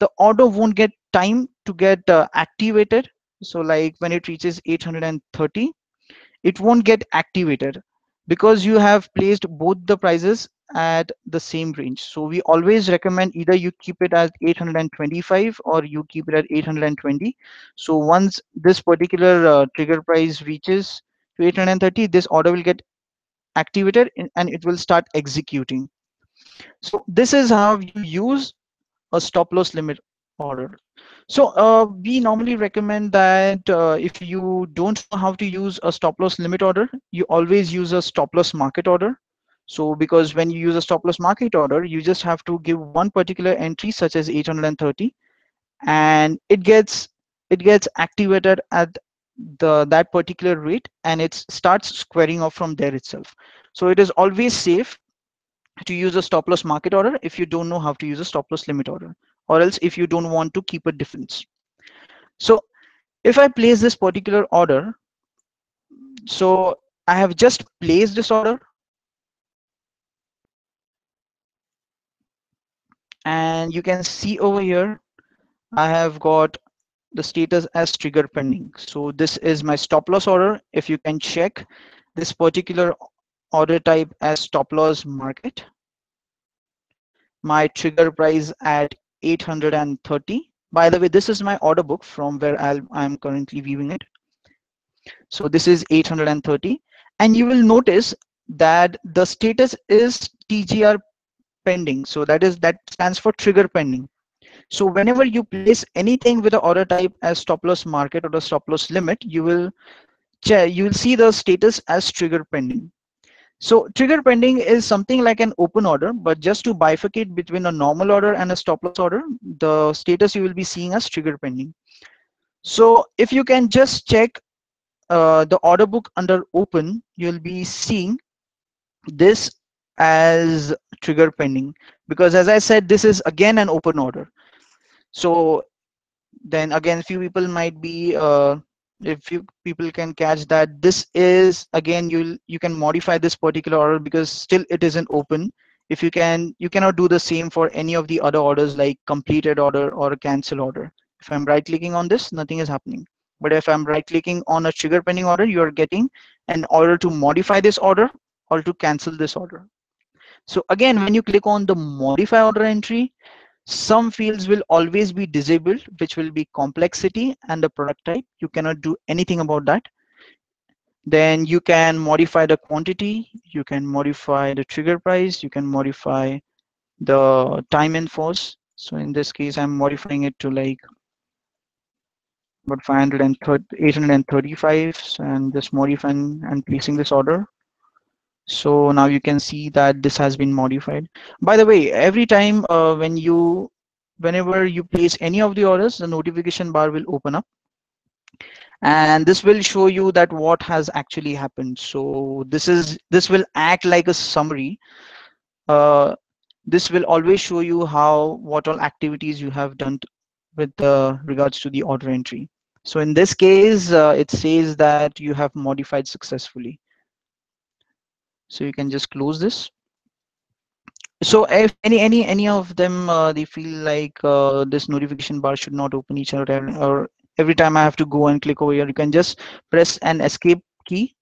The order won't get time to get activated. So, like, when it reaches 830, it won't get activated because you have placed both the prices at the same range. So we always recommend either you keep it at 825 or you keep it at 820. So once this particular trigger price reaches to 830, this order will get activated and it will start executing. So this is how you use a stop loss limit order. So we normally recommend that if you don't know how to use a stop loss limit order, you always use a stop loss market order. So because when you use a stop loss market order, you just have to give one particular entry such as 830 and it gets activated at that particular rate and it starts squaring off from there itself. So it is always safe to use a stop loss market order if you don't know how to use a stop loss limit order, or else if you don't want to keep a difference. So if I place this particular order, so I have just placed this order, and you can see over here I have got the status as trigger pending. So this is my stop loss order. If you can check this particular order type as stop loss market, my trigger price at 830. By the way, this is my order book from where I'm currently viewing it. So this is 830, and you will notice that the status is TGR pending. So that stands for trigger pending. So whenever you place anything with the order type as stop loss market or the stop loss limit, you will see the status as trigger pending. So trigger pending is something like an open order, but just to bifurcate between a normal order and a stop loss order, the status you will be seeing as trigger pending. So if you can just check the order book under open, you'll be seeing this as trigger pending, because as I said, this is again an open order. So then again, few people might be if you people can catch that this is again, you can modify this particular order because still it isn't open. If you can, you cannot do the same for any of the other orders like completed order or cancel order. If I'm right clicking on this, nothing is happening, but if I'm right clicking on a trigger pending order, you are getting an order to modify this order or to cancel this order. So again, when you click on the modify order entry, some fields will always be disabled, which will be complexity and the product type. You cannot do anything about that. Then you can modify the quantity, you can modify the trigger price, you can modify the time in force. So in this case, I'm modifying it to like about 835, and just modifying and placing this order. So now you can see that this has been modified. By the way, every time whenever you place any of the orders, the notification bar will open up, and this will show you that what has actually happened. So this will act like a summary. This will always show you what all activities you have done with regards to the order entry. So in this case, it says that you have modified successfully. So you can just close this. So if any of them they feel like this notification bar should not open each other, or every time I have to go and click over here, you can just press an escape key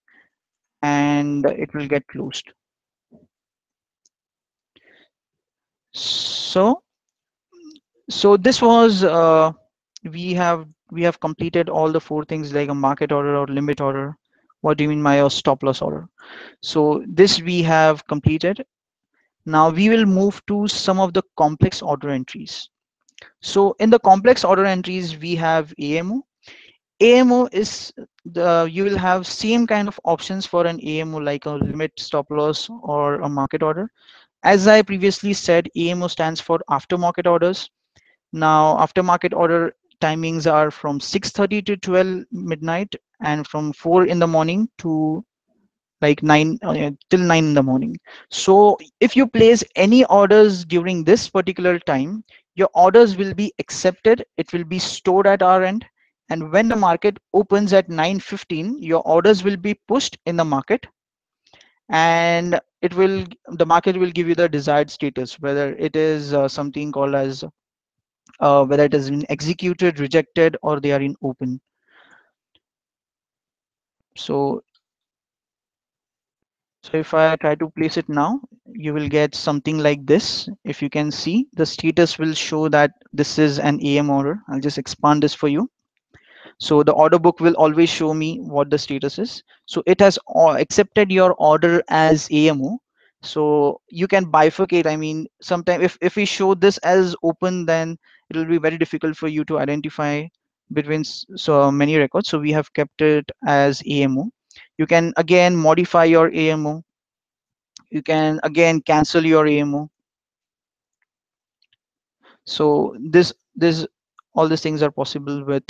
and it will get closed. So this was we have completed all the four things like a market order or limit order. What do you mean by a stop loss order? So this we have completed. Now we will move to some of the complex order entries. So in the complex order entries, we have AMO. AMO is you will have same kind of options for an AMO like a limit, stop loss, or a market order. As I previously said, AMO stands for aftermarket orders. Now aftermarket order timings are from 6:30 to 12 midnight, and from 4 in the morning to like 9 till 9 in the morning. So if you place any orders during this particular time, your orders will be accepted. It will be stored at our end, and when the market opens at 9:15, your orders will be pushed in the market, and the market will give you the desired status, whether it is something called as whether it has been executed, rejected, or they are in open. So if I try to place it now, you will get something like this. If you can see, the status will show that this is an AM order. I'll just expand this for you. So the order book will always show me what the status is. So it has accepted your order as AMO. So you can bifurcate. I mean, sometimes if we show this as open, then it will be very difficult for you to identify between so many records. So we have kept it as AMO. You can again modify your AMO. You can again cancel your AMO. So all these things are possible with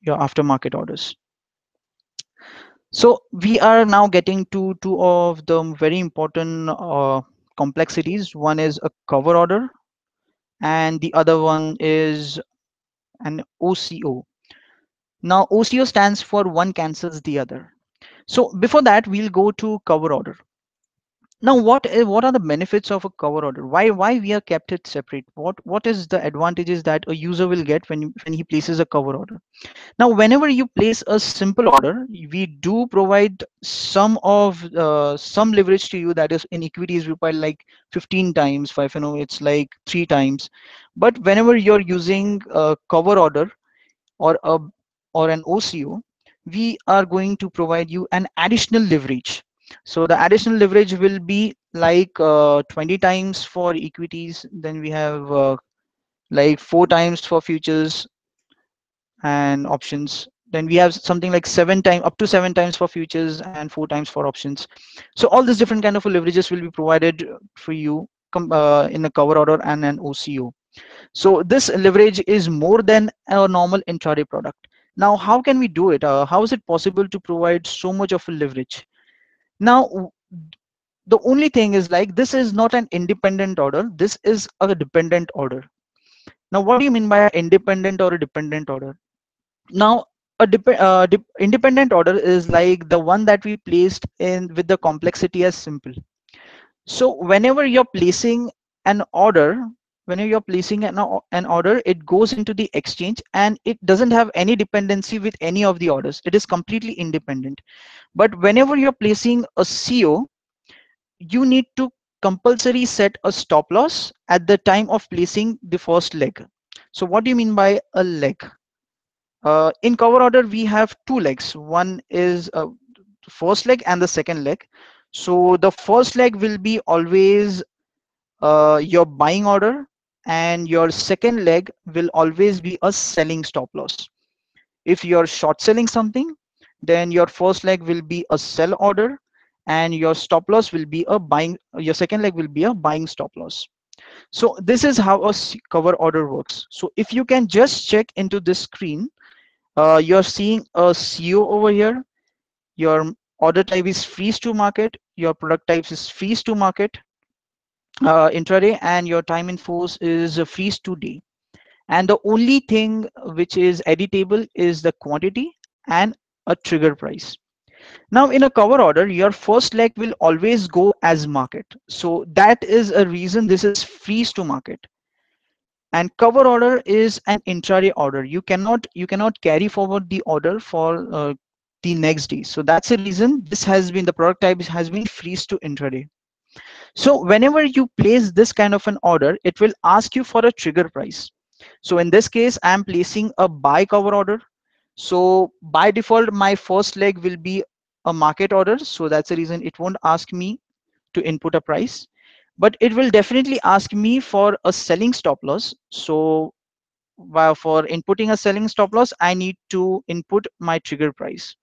your aftermarket orders. So we are now getting to two of the very important complexities. One is a cover order, and the other one is and OCO. Now OCO stands for one cancels the other. So before that, we'll go to cover order. Now, what are the benefits of a cover order? Why we have kept it separate? What is the advantages that a user will get when he places a cover order? Now, whenever you place a simple order, we do provide some leverage to you. That is, in equities, we provide like 15 times, it's like 3 times. But whenever you're using a cover order or an OCO, we are going to provide you an additional leverage. So the additional leverage will be like 20 times for equities, then we have like 4 times for futures and options, then we have something like up to seven times for futures and 4 times for options. So all these different kind of leverages will be provided for you in a cover order and an OCO. So this leverage is more than a normal intraday product. Now how can we do it? How is it possible to provide so much of a leverage? Now, the only thing is, like, this is not an independent order. This is a dependent order. Now, what do you mean by independent or a dependent order? Now, independent order is like the one that we placed in with the complexity as simple. So whenever you're placing an order, it goes into the exchange and it doesn't have any dependency with any of the orders. It is completely independent. But whenever you're placing a CO, you need to compulsory set a stop loss at the time of placing the first leg. So what do you mean by a leg? In cover order, we have 2 legs. One is the first leg and the second leg. So the first leg will be always your buying order, and your second leg will always be a selling stop loss. If you're short selling something, then your first leg will be a sell order and your stop loss will be a buying, your second leg will be a buying stop loss. So this is how a cover order works. So if you can just check into this screen, you're seeing a CO over here. Your order type is freeze to market, your product type is freeze to market, intraday, and your time in force is a freeze to day. And the only thing which is editable is the quantity and a trigger price. Now in a cover order, your first leg will always go as market. So that is a reason this is freeze to market. And cover order is an intraday order. You cannot carry forward the order for the next day. So that's the reason this has been, the product type has been freeze to intraday. So whenever you place this kind of an order, it will ask you for a trigger price. So in this case, I'm placing a buy cover order. So by default, my first leg will be a market order. So that's the reason it won't ask me to input a price, but it will definitely ask me for a selling stop loss. So for inputting a selling stop loss, I need to input my trigger price.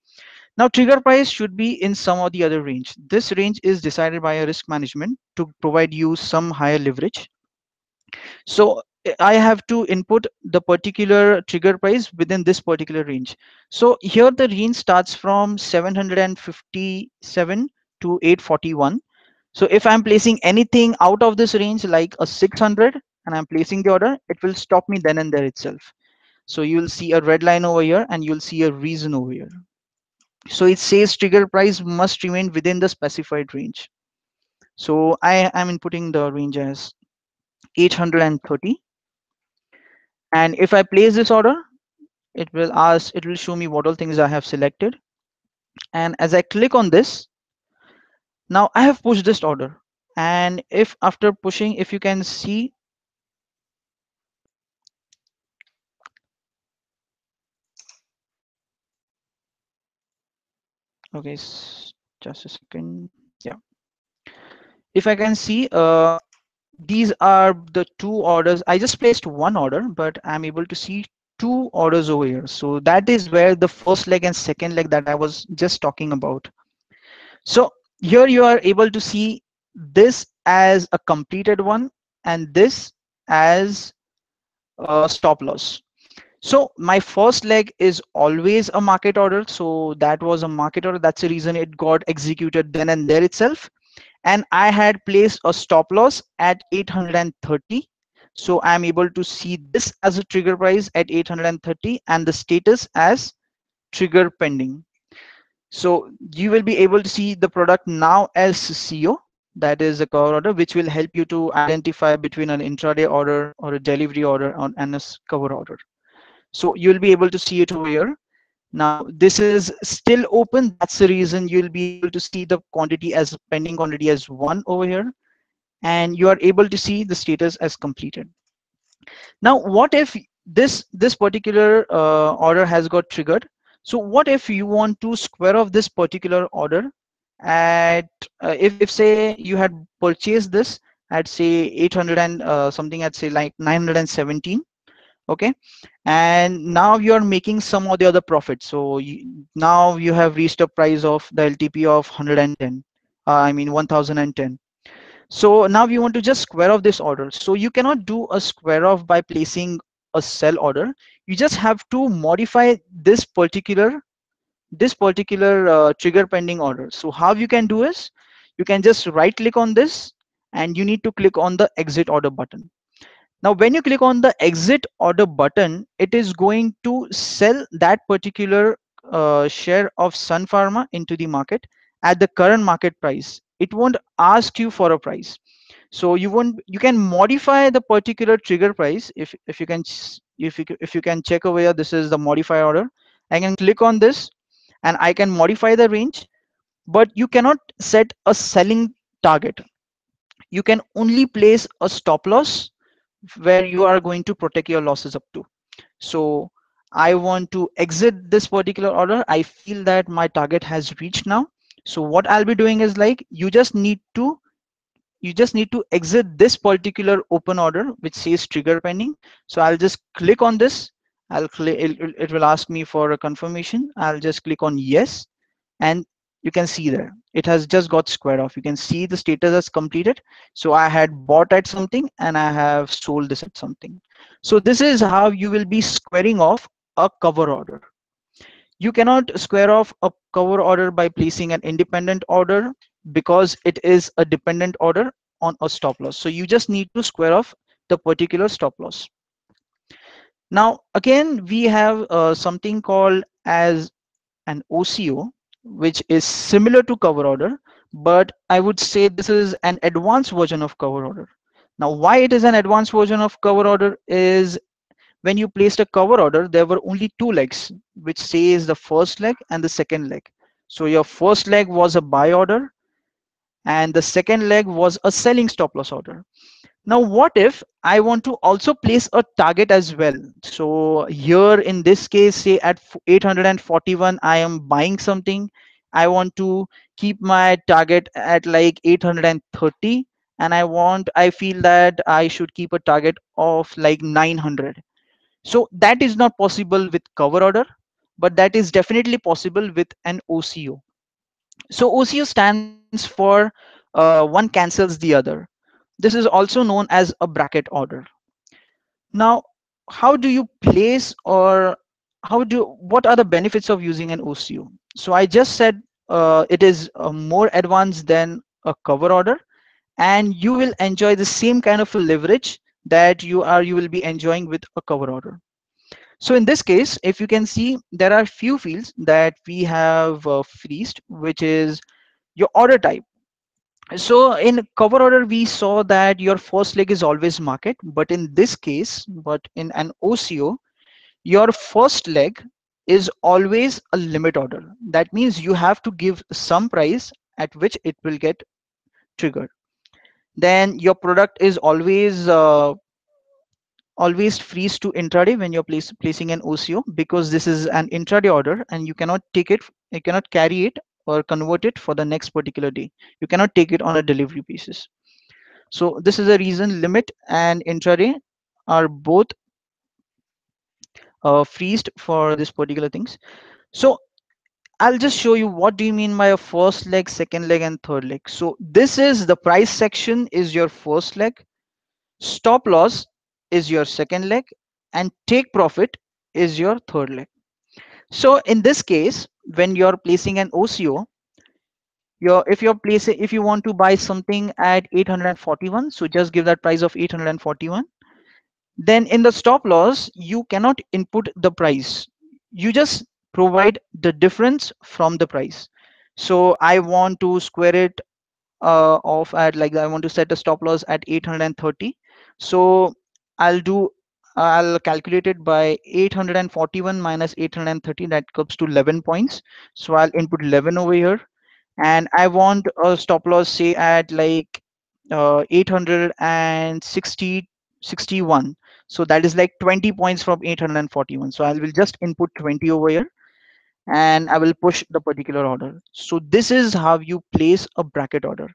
Now, trigger price should be in some or the other range. This range is decided by a risk management to provide you some higher leverage. So I have to input the particular trigger price within this particular range. So here the range starts from 757 to 841. So if I'm placing anything out of this range, like a 600, and I'm placing the order, it will stop me then and there itself. So you will see a red line over here and you'll see a reason over here. So it says trigger price must remain within the specified range. So I am inputting the range as 830. And if I place this order, it will ask, it will show me what all things I have selected. And as I click on this, now I have pushed this order. And if after pushing, if you can see, okay, just a second. Yeah, if I can see, these are the 2 orders. I just placed 1 order, but I'm able to see 2 orders over here. So that is where the first leg and second leg that I was just talking about. So here you are able to see this as a completed one and this as a stop loss. So my first leg is always a market order. So that was a market order. That's the reason it got executed then and there itself. And I had placed a stop loss at 830. So I am able to see this as a trigger price at 830 and the status as trigger pending. So you will be able to see the product now as CO, that is a cover order, which will help you to identify between an intraday order or a delivery order and a cover order. So you'll be able to see it over here. Now this is still open. That's the reason you'll be able to see the quantity as pending quantity as 1 over here, and you are able to see the status as completed. Now what if this particular order has got triggered? So what if you want to square off this particular order at if say you had purchased this at say 800 and something at say like 917, okay, and now you are making some or the other profit. So now you have reached a price of the LTP of 1010. So now you want to just square off this order. So you cannot do a square off by placing a sell order. You just have to modify this particular trigger pending order. So how you can do is you can just right click on this and you need to click on the exit order button. Now when you click on the exit order button, it is going to sell that particular share of Sun Pharma into the market at the current market price. It won't ask you for a price. So you can modify the particular trigger price. If you can check over here, this is the modify order. I can click on this and I can modify the range, but you cannot set a selling target. You can only place a stop loss where you are going to protect your losses up to. So I want to exit this particular order. I feel that my target has reached now. So what I'll be doing is like you just need to exit this particular open order which says trigger pending. So I'll just click on this. It will ask me for a confirmation. I'll just click on yes, and you can see there it has just got squared off. You can see the status as completed. So I had bought at something and I have sold this at something. So this is how you will be squaring off a cover order. You cannot square off a cover order by placing an independent order because it is a dependent order on a stop loss. So you just need to square off the particular stop loss. Now again we have something called as an OCO, which is similar to cover order, but I would say this is an advanced version of cover order. Now why it is an advanced version of cover order is when you placed a cover order, there were only two legs, which says the first leg and the second leg. So your first leg was a buy order and the second leg was a selling stop loss order. Now what if I want to also place a target as well? So here in this case, say at 841 I am buying something. I want to keep my target at like 830, and I feel that I should keep a target of like 900. So that is not possible with cover order, but that is definitely possible with an OCO. So OCO stands for one cancels the other. This is also known as a bracket order. Now, how do you place or what are the benefits of using an OCO? So I just said it is more advanced than a cover order, and you will enjoy the same kind of leverage that you will be enjoying with a cover order. So in this case, if you can see, there are few fields that we have freezed, which is your order type. So in cover order, we saw that your first leg is always market, but in this case, in an OCO, your first leg is always a limit order. That means you have to give some price at which it will get triggered. Then your product is always freeze to intraday when you're placing an OCO, because this is an intraday order and you cannot take it, you cannot carry it or convert it for the next particular day. You cannot take it on a delivery basis. So this is the reason limit and intraday are both freezed for this particular things. So I'll just show you what do you mean by a first leg, second leg and third leg. So this is the price section is your first leg, stop loss is your second leg, and take profit is your third leg. So in this case, when you're placing an OCO, if you want to buy something at 841, so just give that price of 841. then in the stop loss, you cannot input the price. You just provide the difference from the price. So I want to square it off at, like, I want to set a stop loss at 830. So I'll calculate it by 841 minus 830. That comes to 11 points. So I'll input 11 over here. And I want a stop loss, say, at like 861. So that is like 20 points from 841. So I will just input 20 over here, and I will push the particular order. So this is how you place a bracket order.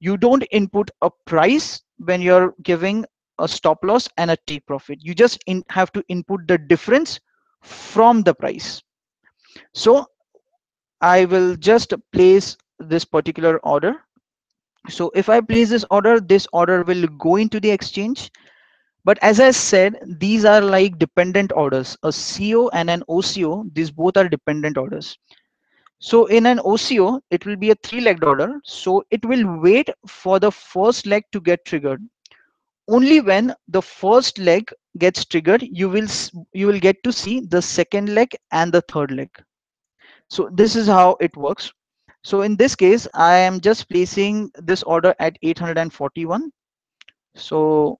You don't input a price when you're giving a stop loss and a take profit. You just have to input the difference from the price. So I will just place this particular order. So if I place this order will go into the exchange. But as I said, these are like dependent orders, a CO and an OCO. These both are dependent orders. So in an OCO, it will be a three-legged order. So it will wait for the first leg to get triggered. Only when the first leg gets triggered, you will get to see the second leg and the third leg. So this is how it works. So in this case, I am just placing this order at 841. So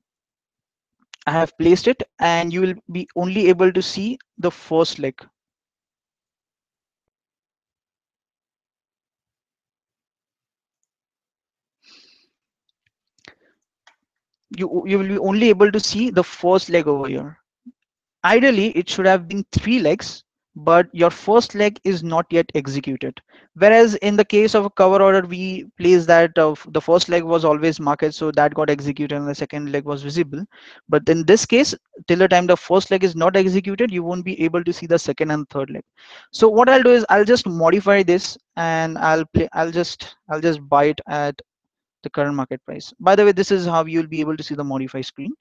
I have placed it, and you will be only able to see the first leg. You will be only able to see the first leg over here. Ideally, it should have been three legs, but your first leg is not yet executed. Whereas in the case of a cover order, we place that of the first leg was always market, so that got executed and the second leg was visible. But in this case, till the time the first leg is not executed, you won't be able to see the second and third leg. So what I'll do is I'll just modify this, and I'll just buy it at the current market price. By the way, this is how you'll be able to see the modify screen.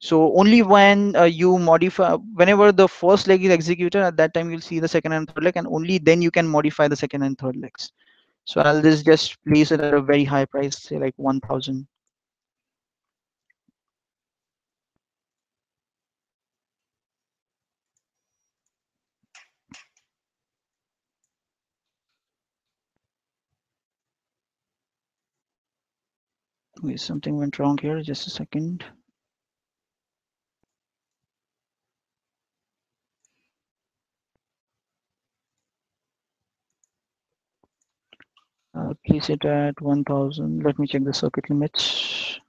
So only when you modify, whenever the first leg is executed, at that time you'll see the second and third leg, and only then you can modify the second and third legs. So I'll just place it at a very high price, say like 1,000. Wait, something went wrong here. Just a second. I'll place it at 1,000. Let me check the circuit limits.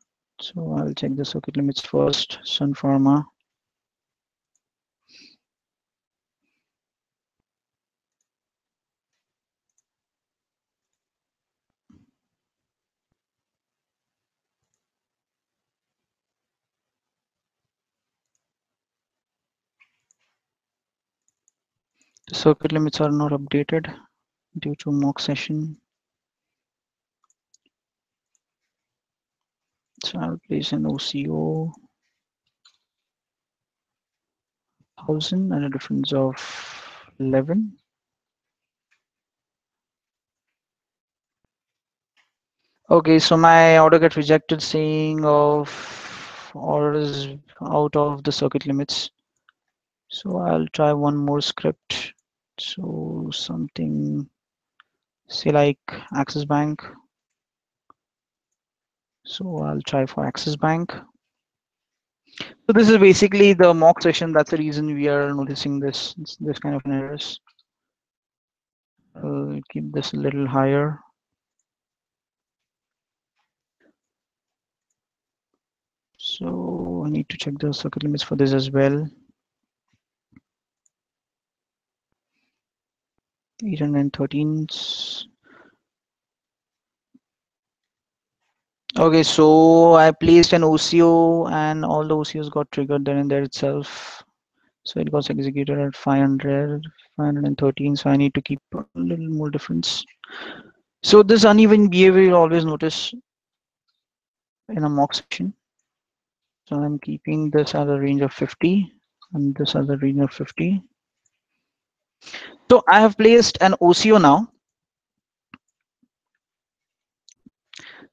So I'll check the circuit limits first. Sun Pharma. The circuit limits are not updated due to mock session. So I'll place an OCO 1,000 and a difference of 11. Okay, so my order got rejected, saying of orders out of the circuit limits. So I'll try one more script. So something, say like Axis Bank. So I'll try for Axis Bank. So this is basically the mock session. That's the reason we are noticing this kind of errors. I'll keep this a little higher. So I need to check the circuit limits for this as well. 813. Okay, so I placed an OCO, and all the OCOs got triggered there and there itself. So it got executed at 500, 513. So I need to keep a little more difference. So this uneven behavior you always notice in a mock section. So I'm keeping this at a range of 50 and this at a range of 50. So I have placed an OCO now.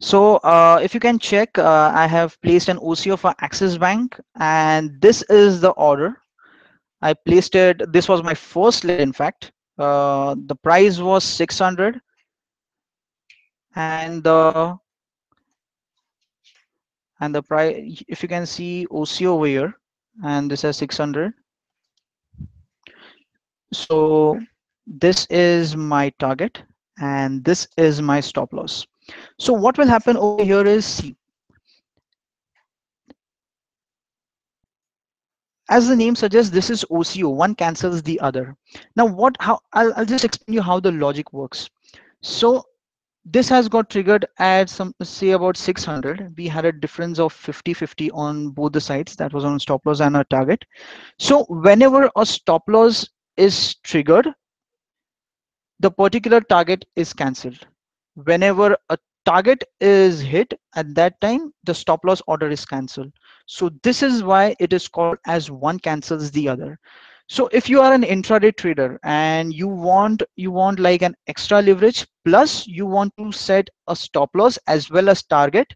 So if you can check, I have placed an OCO for Axis Bank, and this is the order I placed it. This was my first lead, in fact. The price was 600, and the price, if you can see OCO over here, and this is 600. So this is my target, and this is my stop loss. So what will happen over here is, see, as the name suggests, this is OCO. One cancels the other. Now, what? How? I'll just explain you how the logic works. So this has got triggered at some, say, about 600. We had a difference of 50-50 on both the sides. That was on stop loss and our target. So whenever a stop loss is triggered, the particular target is cancelled. Whenever a target is hit, at that time the stop loss order is cancelled. So this is why it is called as one cancels the other. So if you are an intraday trader and you want like an extra leverage, plus you want to set a stop loss as well as target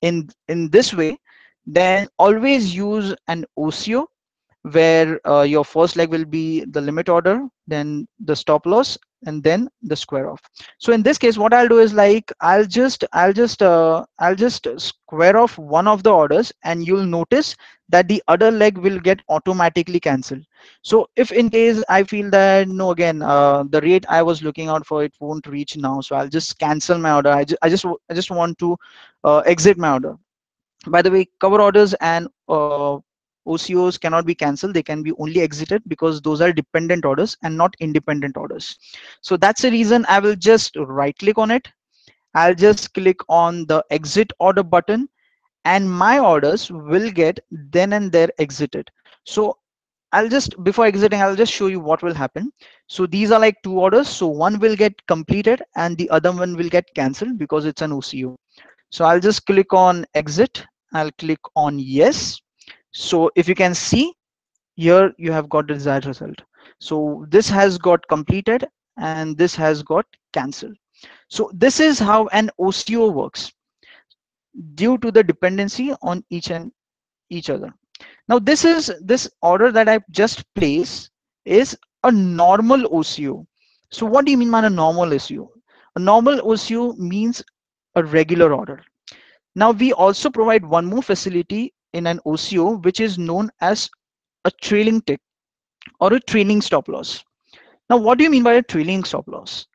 in this way, then always use an OCO, where your first leg will be the limit order, then the stop loss, and then the square off. So in this case, what I'll do is, like, I'll just square off one of the orders, and you'll notice that the other leg will get automatically cancelled. So if in case I feel that, no, again, the rate I was looking out for, it won't reach now, so I'll just cancel my order. I just want to exit my order. By the way, cover orders and OCOs cannot be cancelled. They can be only exited, because those are dependent orders and not independent orders. So that's the reason I will just right click on it. I'll just click on the exit order button, and my orders will get then and there exited. So I'll just, before exiting, I'll just show you what will happen. So these are like two orders. So one will get completed and the other one will get cancelled because it's an OCO. So I'll just click on exit. I'll click on yes. So if you can see here, you have got the desired result. So this has got completed and this has got cancelled. So this is how an OCO works, due to the dependency on each other. Now this order that I've just placed is a normal OCO. So what do you mean by a normal OCO? A normal OCO means a regular order. Now we also provide one more facility in an OCO, which is known as a trailing tick or a trailing stop loss. Now, what do you mean by a trailing stop loss?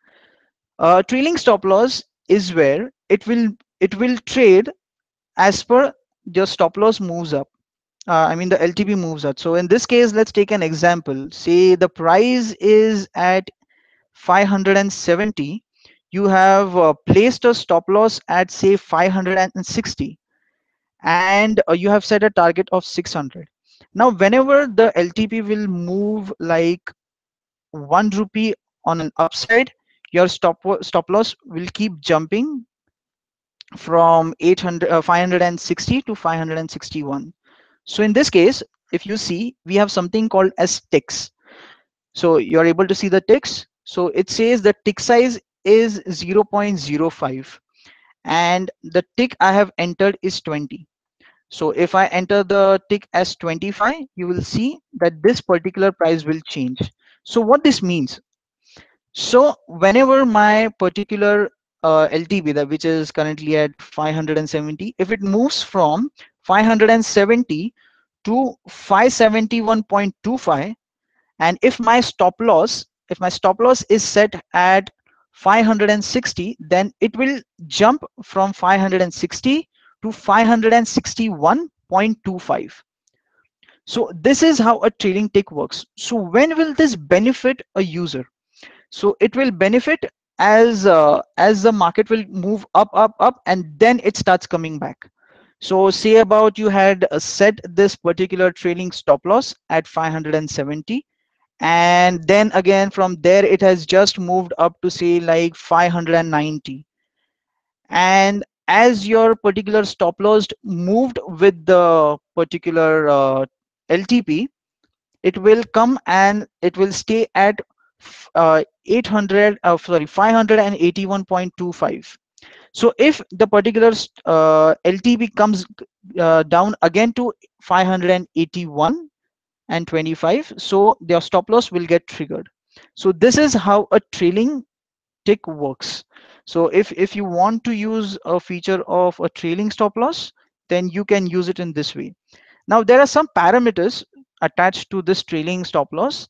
Trailing stop loss is where it will trade as per your stop loss moves up. I mean the LTP moves up. So in this case, let's take an example. Say the price is at 570. You have placed a stop loss at, say, 560. And you have set a target of 600. Now, whenever the LTP will move like 1 rupee on an upside, your stop loss will keep jumping from 560 to 561. So in this case, if you see, we have something called as ticks. So you're able to see the ticks. So it says the tick size is 0.05. And the tick I have entered is 20. So if I enter the tick as 25, you will see that this particular price will change. So what this means? So whenever my particular LTP, that which is currently at 570, if it moves from 570 to 571.25, and if my stop loss is set at 560, then it will jump from 560 to 561.25. So this is how a trailing tick works. So when will this benefit a user? So it will benefit as the market will move up, and then it starts coming back. So say about you had set this particular trailing stop loss at 570. And then again, from there, it has just moved up to, say, like 590. And as your particular stop loss moved with the particular LTP, it will come and it will stay at 581.25. So if the particular LTV comes down again to 581.25, so their stop loss will get triggered. So this is how a trailing tick works. So if you want to use a feature of a trailing stop loss, then you can use it in this way. Now there are some parameters attached to this trailing stop loss,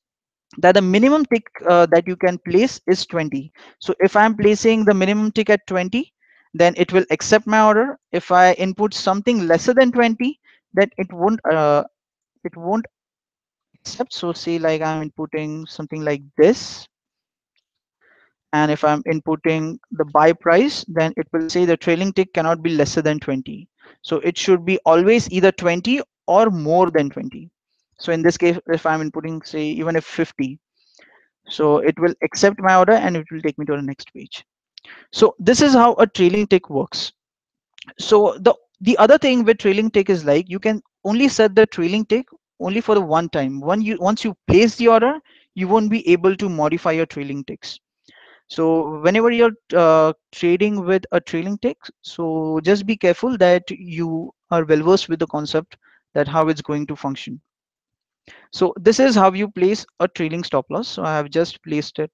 that the minimum tick that you can place is 20. So if I'm placing the minimum tick at 20, then it will accept my order. If I input something lesser than 20, then it won't accept. So say like I'm inputting something like this, and if I'm inputting the buy price, then it will say the trailing tick cannot be lesser than 20. So it should be always either 20 or more than 20. So in this case, if I'm inputting, say, even if 50, so it will accept my order and it will take me to the next page. So this is how a trailing tick works. So the other thing with trailing tick is like you can only set the trailing tick only for the one time. Once you place the order, you won't be able to modify your trailing ticks. So whenever you're trading with a trailing tick, so just be careful that you are well versed with the concept that how it's going to function. So this is how you place a trailing stop loss. So I have just placed it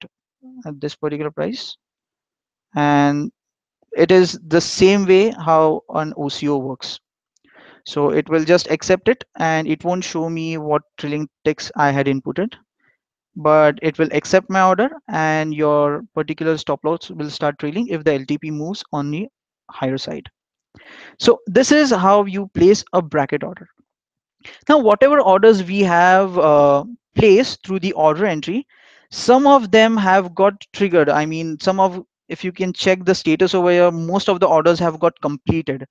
at this particular price, and it is the same way how an OCO works. So it will just accept it and it won't show me what trailing ticks I had inputted, but it will accept my order and your particular stop loss will start trailing if the LTP moves on the higher side. So this is how you place a bracket order. Now, whatever orders we have placed through the order entry, some of them have got triggered. I mean, if you can check the status over here, most of the orders have got completed.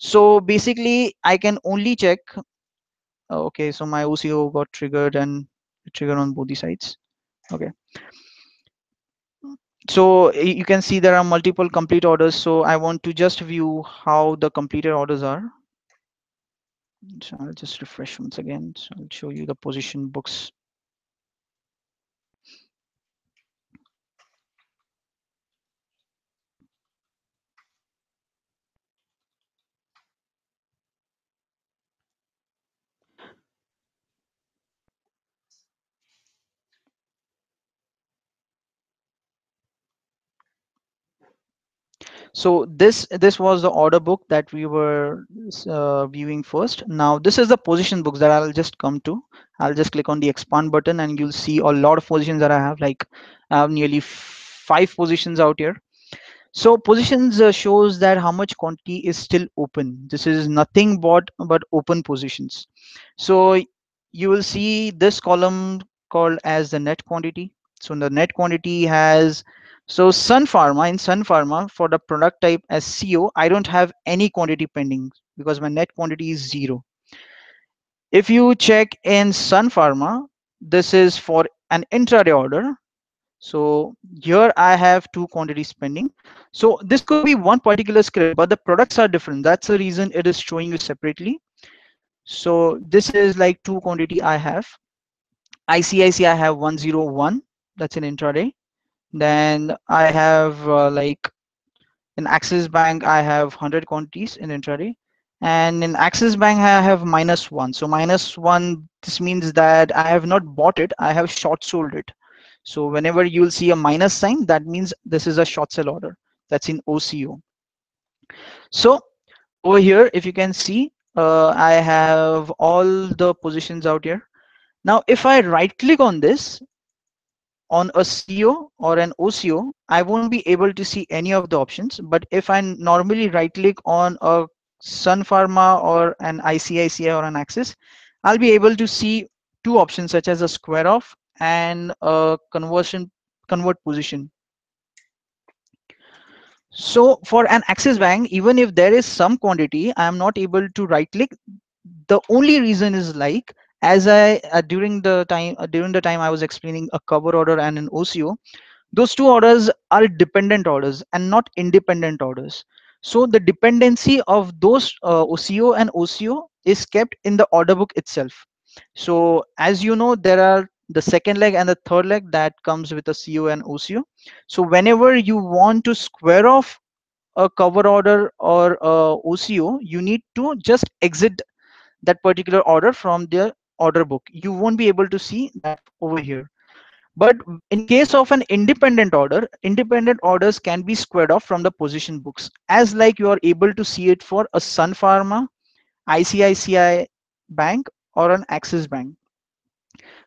So basically, I can only check. Okay, so my OCO got triggered and triggered on both the sides. Okay. So you can see there are multiple complete orders. So I want to just view how the completed orders are. So I'll just refresh once again. So I'll show you the position books. So this was the order book that we were viewing first. Now this is the position books that I'll just come to. I'll just click on the expand button and you'll see a lot of positions that I have. Like I have nearly 5 positions out here. So positions shows that how much quantity is still open. This is nothing but open positions. So you will see this column called as the net quantity. So the net quantity has, so in Sun Pharma for the product type as CO, I don't have any quantity pending because my net quantity is 0. If you check in Sun Pharma, this is for an intraday order. So here I have 2 quantities pending. So this could be one particular script, but the products are different. That's the reason it is showing you separately. So this is like 2 quantity I have. ICICI, I have 101. That's an intraday. Then I have like in Axis Bank, I have 100 quantities in intraday, and in Axis Bank I have -1. So -1, this means that I have not bought it, I have short sold it. So whenever you'll see a minus sign, that means this is a short sell order. That's in OCO. So over here, if you can see, I have all the positions out here. Now if I right click on this, on a CO or an OCO, I won't be able to see any of the options. But if I normally right click on a Sun Pharma or an ICICI or an Axis, I'll be able to see 2 options such as a square off and a convert position. So for an Axis Bank, even if there is some quantity, I'm not able to right click. The only reason is like, as I during the time I was explaining a cover order and an OCO, those 2 orders are dependent orders and not independent orders. So the dependency of those OCO and OCO is kept in the order book itself. So as you know, there are the second leg and the third leg that comes with a CO and OCO. So whenever you want to square off a cover order or a OCO, you need to just exit that particular order from the order book. You won't be able to see that over here. But in case of an independent order, independent orders can be squared off from the position books, as like you are able to see it for a Sun Pharma, ICICI Bank, or an Axis Bank.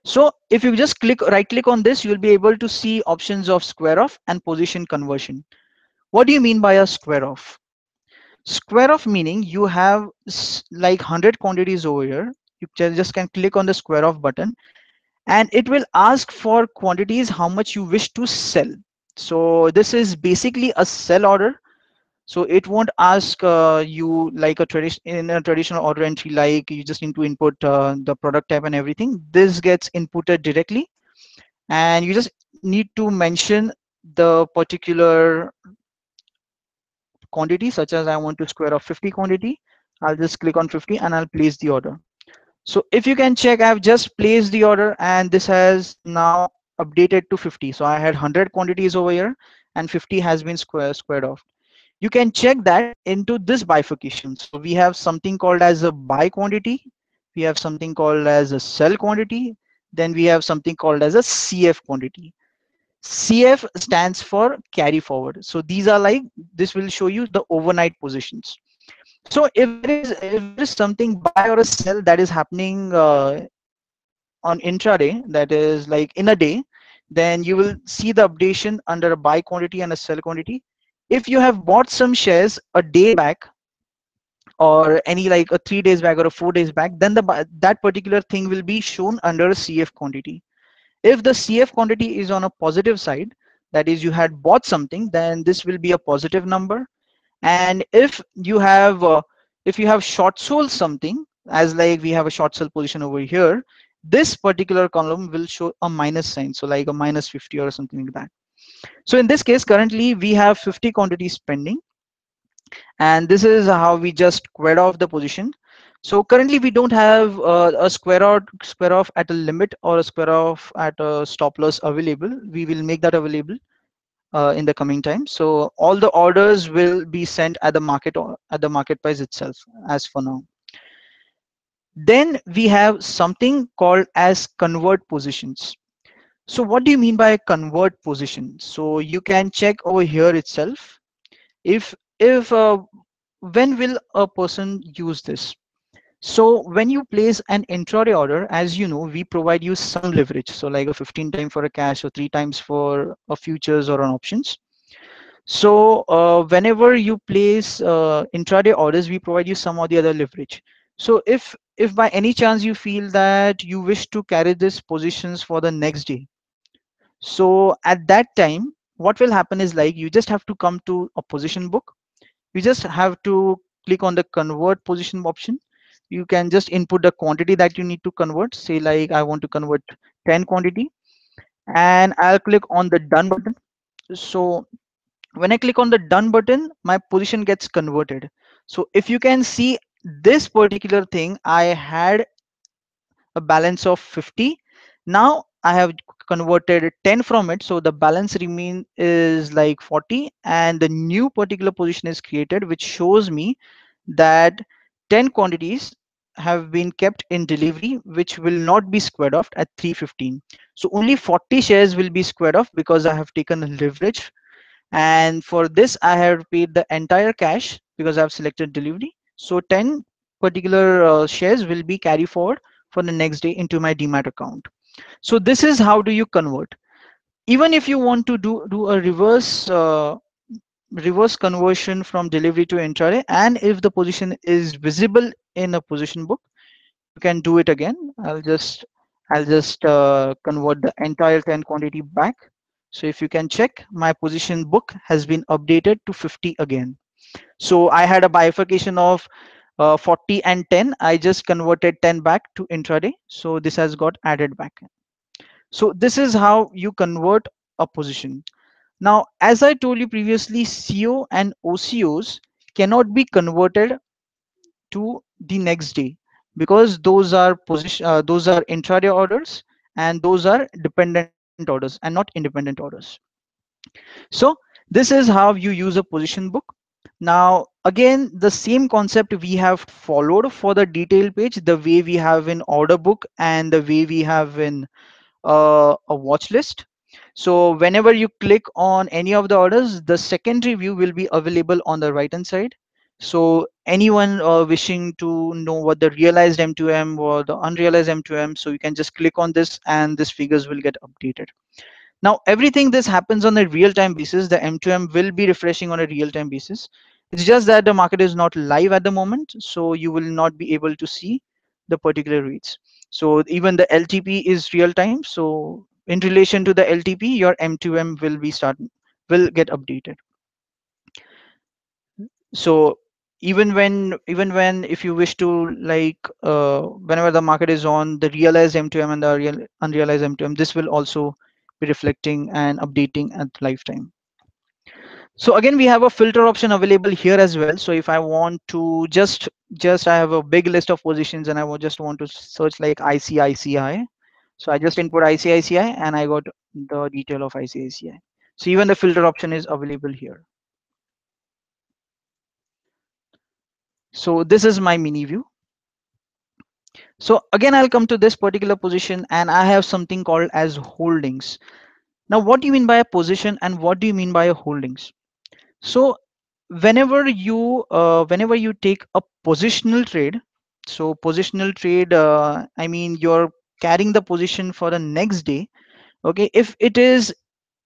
So if you just click right click on this, you'll be able to see options of square off and position conversion. What do you mean by a square off? Square off meaning you have like 100 quantities over here. You just can click on the square off button, and it will ask for quantities how much you wish to sell. So this is basically a sell order. So it won't ask you like in a traditional order entry, like you just need to input the product type and everything. This gets inputted directly, and you just need to mention the particular quantity, such as I want to square off 50 quantity. I'll just click on 50 and I'll place the order. So if you can check, I've just placed the order, and this has now updated to 50. So I had 100 quantities over here, and 50 has been squared off. You can check that into this bifurcation. So we have something called as a buy quantity. We have something called as a sell quantity. Then we have something called as a CF quantity. CF stands for carry forward. So these are like, this will show you the overnight positions. So if there is something buy or a sell that is happening on intraday, that is like in a day, then you will see the updation under a buy quantity and a sell quantity. If you have bought some shares a day back, or any like a 3 days back or a 4 days back, then that particular thing will be shown under a CF quantity. If the CF quantity is on a positive side, that is you had bought something, then this will be a positive number. And if you have short sold something, as like we have a short sell position over here, this particular column will show a minus sign, so like a minus 50 or something like that. So in this case, currently we have 50 quantities pending, and this is how we just squared off the position. So currently we don't have a square off at a limit or a square off at a stop loss available. We will make that available in the coming time. So all the orders will be sent at the market or at the market price itself as for now. Then we have something called as convert positions. So what do you mean by a convert position? So you can check over here itself. When will a person use this? So when you place an intraday order, as you know, we provide you some leverage. So like a 15 times for a cash, or 3 times for a futures or an options. So whenever you place intraday orders, we provide you some or the other leverage. So if by any chance you feel that you wish to carry these positions for the next day, so at that time, what will happen is like you just have to come to a position book. You just have to click on the convert position option. You can just input the quantity that you need to convert. Say like I want to convert 10 quantity, and I'll click on the done button. So when I click on the done button, my position gets converted. So if you can see this particular thing, I had a balance of 50. Now I have converted 10 from it. So the balance remain is like 40, and the new particular position is created, which shows me that 10 quantities have been kept in delivery, which will not be squared off at 315. So only 40 shares will be squared off because I have taken leverage, and for this I have paid the entire cash because I have selected delivery. So 10 particular shares will be carry forward for the next day into my demat account. So this is how do you convert. Even if you want to do a reverse conversion from delivery to intraday, and if the position is visible in a position book, you can do it again. I'll just convert the entire 10 quantity back. So if you can check, my position book has been updated to 50 again. So I had a bifurcation of 40 and 10. I just converted 10 back to intraday, so this has got added back. So this is how you convert a position. Now, as I told you previously, CO and OCOs cannot be converted to the next day because those are intraday orders, and those are dependent orders and not independent orders. So this is how you use a position book. Now, again, the same concept we have followed for the detail page, the way we have in order book and the way we have in a watch list. So whenever you click on any of the orders, the secondary view will be available on the right hand side. So anyone wishing to know what the realized M2M or the unrealized M2M, so you can just click on this and these figures will get updated. Now, everything this happens on a real-time basis. The M2M will be refreshing on a real-time basis. It's just that the market is not live at the moment, so you will not be able to see the particular reads. So even the LTP is real-time. So in relation to the LTP, your M2M will get updated. So even when if you wish to, like, whenever the market is on, the realized M2M and the unrealized M2M, this will also be reflecting and updating at lifetime. So again, we have a filter option available here as well. So if I want to just I have a big list of positions and I just want to search like ICICI. So I just input ICICI and I got the detail of ICICI. So even the filter option is available here. So this is my mini view. So again, I'll come to this particular position and I have something called as holdings. Now, what do you mean by a position and what do you mean by a holdings? So whenever you take a positional trade, so positional trade, I mean, you're carrying the position for the next day. Okay, if it is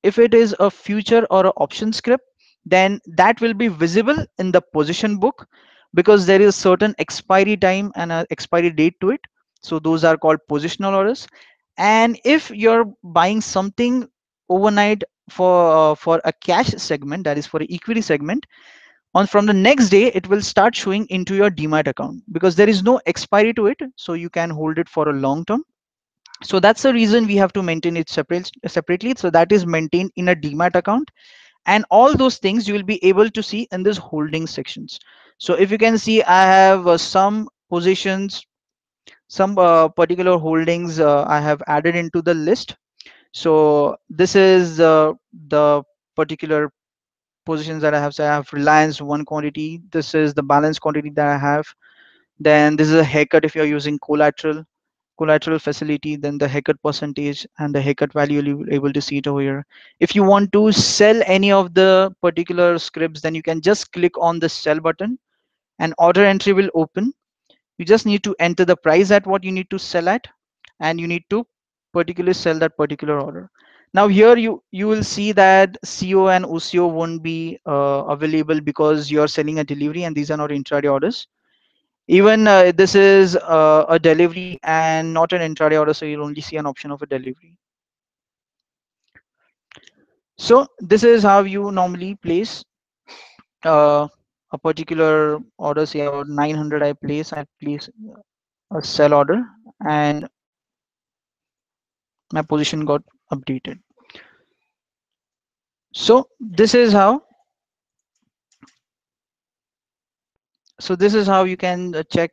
a future or an option script, then that will be visible in the position book, because there is a certain expiry time and an expiry date to it. So those are called positional orders. And if you're buying something overnight for a cash segment, that is for an equity segment, from the next day, it will start showing into your DMAT account because there is no expiry to it. So you can hold it for a long term. So that's the reason we have to maintain it separately. So that is maintained in a DMAT account. And all those things you will be able to see in this holding sections. So if you can see, I have some positions, some particular holdings I have added into the list. So this is the particular positions that I have. So I have Reliance one quantity. This is the balance quantity that I have. Then this is a haircut if you're using collateral facility, then the haircut percentage and the haircut value you'll be able to see it over here. If you want to sell any of the particular scripts, then you can just click on the sell button and order entry will open. You just need to enter the price at what you need to sell at, and you need to particularly sell that particular order. Now here you will see that CO and OCO won't be available because you're selling a delivery and these are not intraday orders. Even this is a delivery and not an intraday order, so you'll only see an option of a delivery. So this is how you normally place a particular order. Say about 900, I place a sell order and my position got updated. So this is how you can check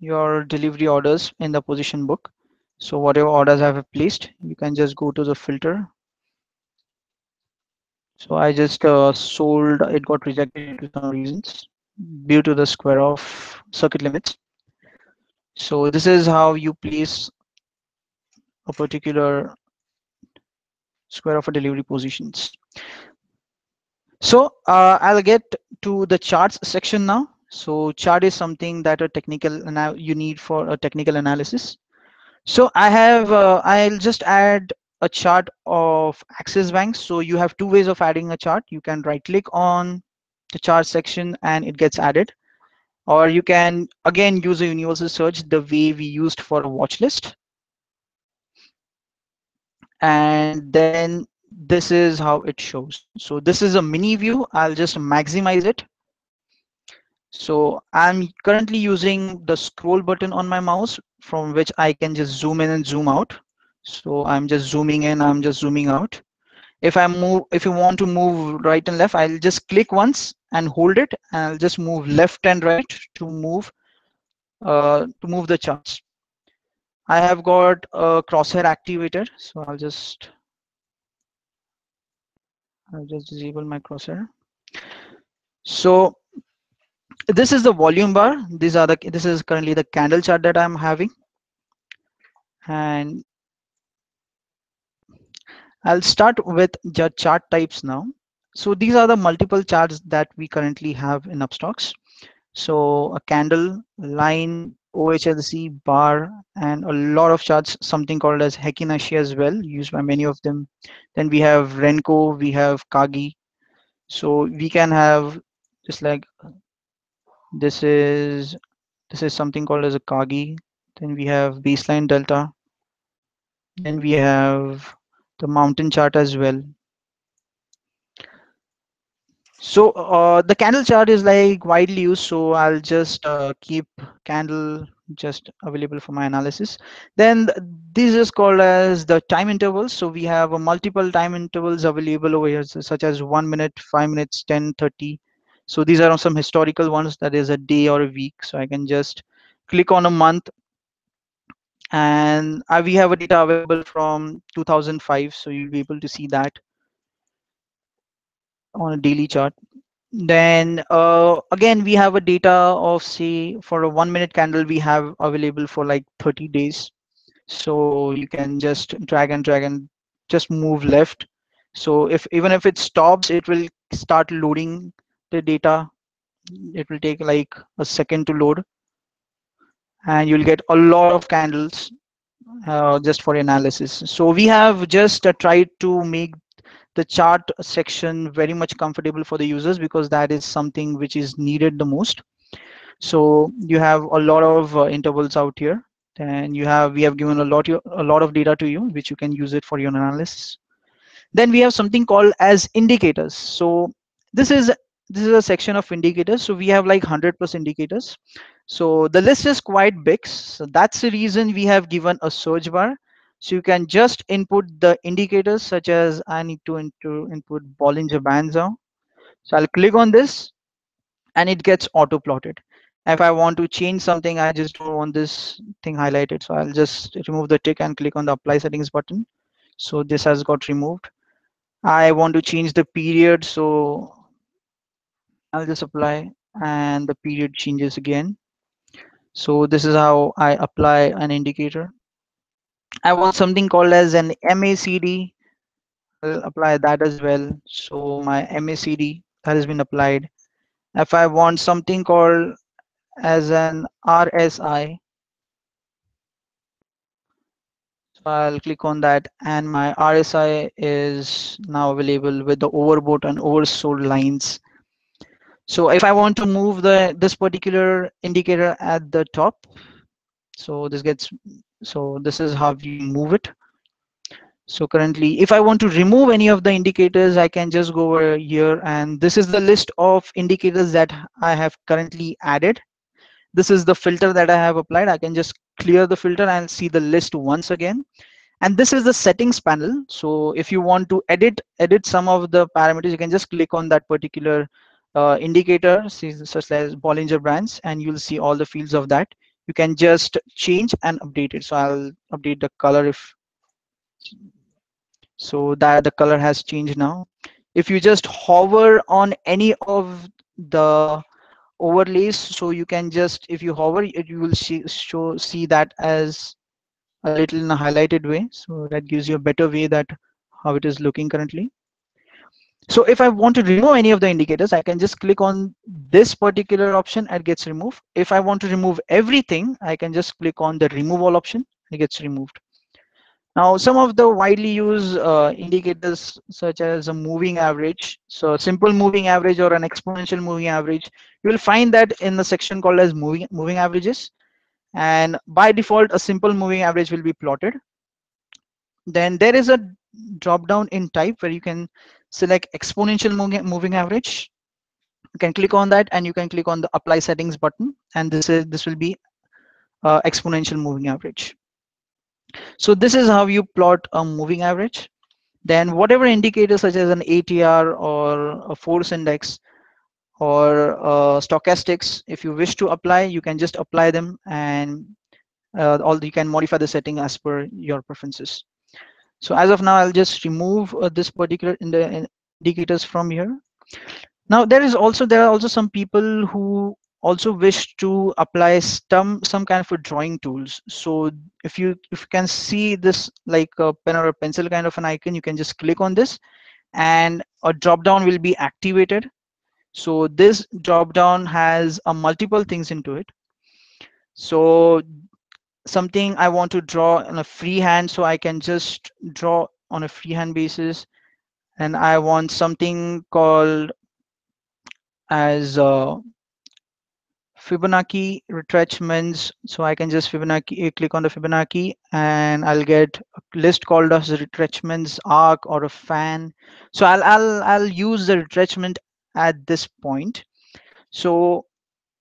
your delivery orders in the position book. So whatever orders I have placed, you can just go to the filter. So I just sold, it got rejected for some reasons due to the square of circuit limits. So this is how you place a particular square of a delivery positions. So I'll get to the charts section now. So chart is something that you need for a technical analysis. So I have I'll just add a chart of Axis Bank. So you have two ways of adding a chart. You can right click on the chart section and it gets added, or you can again use a universal search the way we used for a watch list. And then this is how it shows. So this is a mini view. I'll just maximize it. So I'm currently using the scroll button on my mouse, from which I can just zoom in and zoom out. So I'm just zooming in, I'm just zooming out. If you want to move right and left, I'll just click once and hold it, and I'll just move left and right to move the charts. I have got a crosshair activated, so I'll just disable my crosshair. So This is the volume bar. This is currently the candle chart that I'm having, and I'll start with the chart types now. So these are the multiple charts that we currently have in Upstox. So a candle, line, OHLC, bar, and a lot of charts, something called as Hekinashi as well, used by many of them. Then we have Renko, we have Kagi. So we can have just like this is something called as a Kagi. Then we have baseline delta. Then we have the mountain chart as well. So the candle chart is like widely used, so I'll just keep candle just available for my analysis. Then this is called as the time intervals. So we have multiple time intervals available over here, so such as 1 minute, 5 minutes, 10, 30. So these are some historical ones, that is a day or a week. So I can just click on a month, and we have a data available from 2005, so you'll be able to see that on a daily chart. Then again we have a data of, say, for a 1 minute candle we have available for like 30 days, so you can just drag and drag and just move left. So even if it stops, it will start loading the data. It will take like a second to load, and you'll get a lot of candles just for analysis. So we have just tried to make the chart section very much comfortable for the users, because that is something which is needed the most. So you have a lot of intervals out here, and we have given a lot of data to you, which you can use it for your analysis. Then we have something called as indicators. So this is a section of indicators. So we have like 100+ indicators. So the list is quite big. So that's the reason we have given a search bar. So you can just input the indicators, such as I need to input Bollinger Bands now. So I'll click on this and it gets auto plotted. If I want to change something, I just don't want this thing highlighted, so I'll just remove the tick and click on the apply settings button. So this has got removed. I want to change the period, so I'll just apply, and the period changes again. So this is how I apply an indicator. I want something called as an MACD. I'll apply that as well. So my MACD that has been applied. If I want something called as an RSI, so I'll click on that, and my RSI is now available with the overbought and oversold lines. So if I want to move this particular indicator at the top, so this is how we move it. So currently, if I want to remove any of the indicators, I can just go over here, and this is the list of indicators that I have currently added. This is the filter that I have applied. I can just clear the filter and see the list once again. And this is the settings panel. So if you want to edit some of the parameters, you can just click on that particular indicator, such as Bollinger Bands, and you'll see all the fields of that. You can just change and update it. So I'll update the color so that the color has changed now. If you just hover on any of the overlays, so you can just, if you hover it, you will see that as a little in a highlighted way. So that gives you a better way that how it is looking currently. So if I want to remove any of the indicators, I can just click on this particular option and it gets removed. If I want to remove everything, I can just click on the remove all option and it gets removed. Now, some of the widely used indicators, such as a moving average, so simple moving average or an exponential moving average, you will find that in the section called as moving averages. And by default, a simple moving average will be plotted. Then there is a drop down in type where you can select exponential moving average. You can click on that, and you can click on the apply settings button, and this will be exponential moving average. So this is how you plot a moving average. Then whatever indicator, such as an ATR or a force index or stochastics, if you wish to apply, you can just apply them, and you can modify the setting as per your preferences. So as of now, I'll just remove this particular indicators from here. Now there are also some people who also wish to apply some kind of a drawing tools. So if you can see this like a pen or a pencil kind of an icon, you can just click on this and a drop down will be activated. So this drop down has a multiple things into it. So something I want to draw on a freehand, so I can just draw on a freehand basis, and I want something called as Fibonacci retracements. So I can just click on the Fibonacci and I'll get a list called as retracements arc or a fan. So I'll use the retracement at this point. So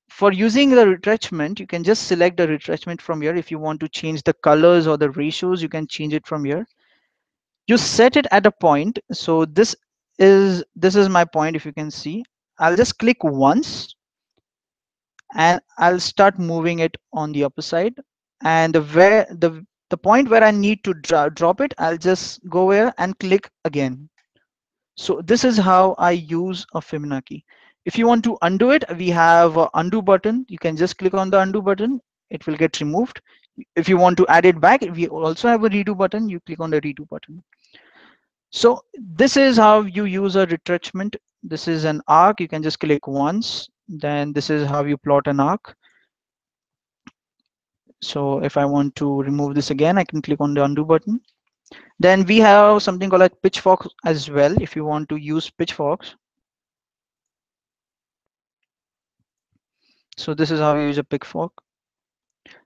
for using the retracement, you can just select the retracement from here. If you want to change the colors or the ratios, you can change it from here. You set it at a point. So this is my point. If you can see, I'll just click once and I'll start moving it on the upper side, and the point where I need to drop it, I'll just go here and click again. So this is how I use a Fibonacci. If you want to undo it, we have an undo button. You can just click on the undo button. It will get removed. If you want to add it back, we also have a redo button. You click on the redo button. So this is how you use a retracement. This is an arc. You can just click once. Then this is how you plot an arc. So if I want to remove this again, I can click on the undo button. Then we have something called a pitchfork as well. If you want to use pitchforks. So this is how you use a pitchfork.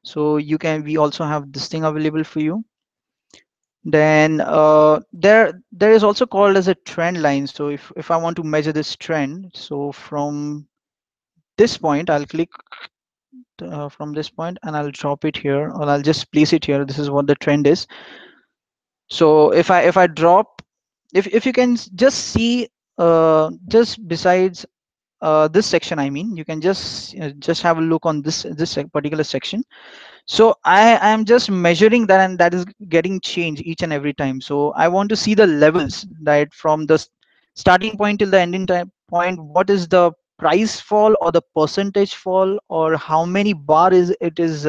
So you can, we also have this thing available for you. Then there is also called as a trend line. So if I want to measure this trend, so from this point, I'll click from this point and I'll drop it here, or I'll just place it here. This is what the trend is. So if I drop, if you can just see just besides this section, I mean, you can just have a look on this particular section. So I am just measuring that, and that is getting changed each and every time. So I want to see the levels, right, from the starting point till the ending point. What is the price fall or the percentage fall, or how many bar is it is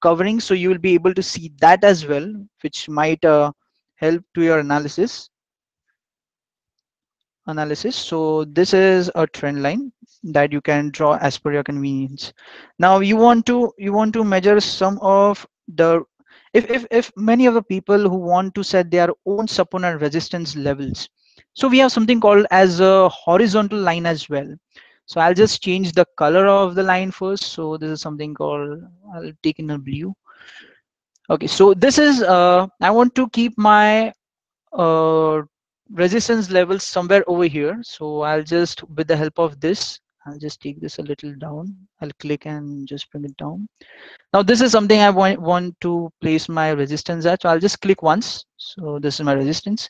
covering? So you will be able to see that as well, which might help to your analysis. So this is a trend line that you can draw as per your convenience. Now you want to measure some of the, if many of the people who want to set their own support and resistance levels, so we have something called as a horizontal line as well. So I'll just change the color of the line first. So this is something called, I'll take in a blue. Okay, so this is I want to keep my resistance levels somewhere over here. So I'll just, with the help of this, I'll just take this a little down. I'll click and just bring it down. Now this is something I want to place my resistance at. So I'll just click once. So this is my resistance.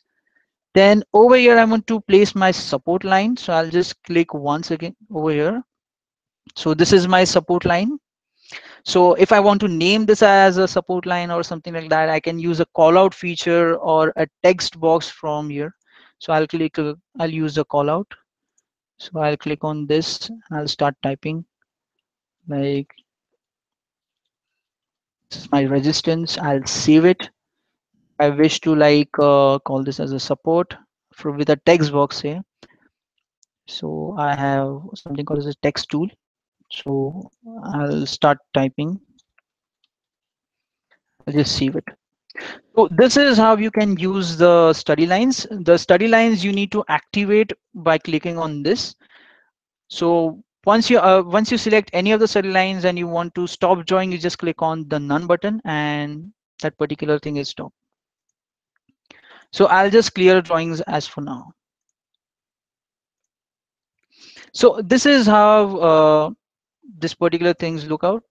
Then over here, I want to place my support line. So I'll just click once again over here. So this is my support line. So if I want to name this as a support line or something like that, I can use a call out feature or a text box from here. So I'll use the call out. So I'll click on this and I'll start typing. Like, this is my resistance. I'll save it. I wish to like call this as a support for with a text box here. So I have something called as a text tool. So I'll start typing. I'll just save it. So this is how you can use the study lines. The study lines you need to activate by clicking on this. So once you select any of the study lines and you want to stop drawing, you just click on the none button and that particular thing is stopped. So I'll just clear drawings as for now. So this is how this particular things look out.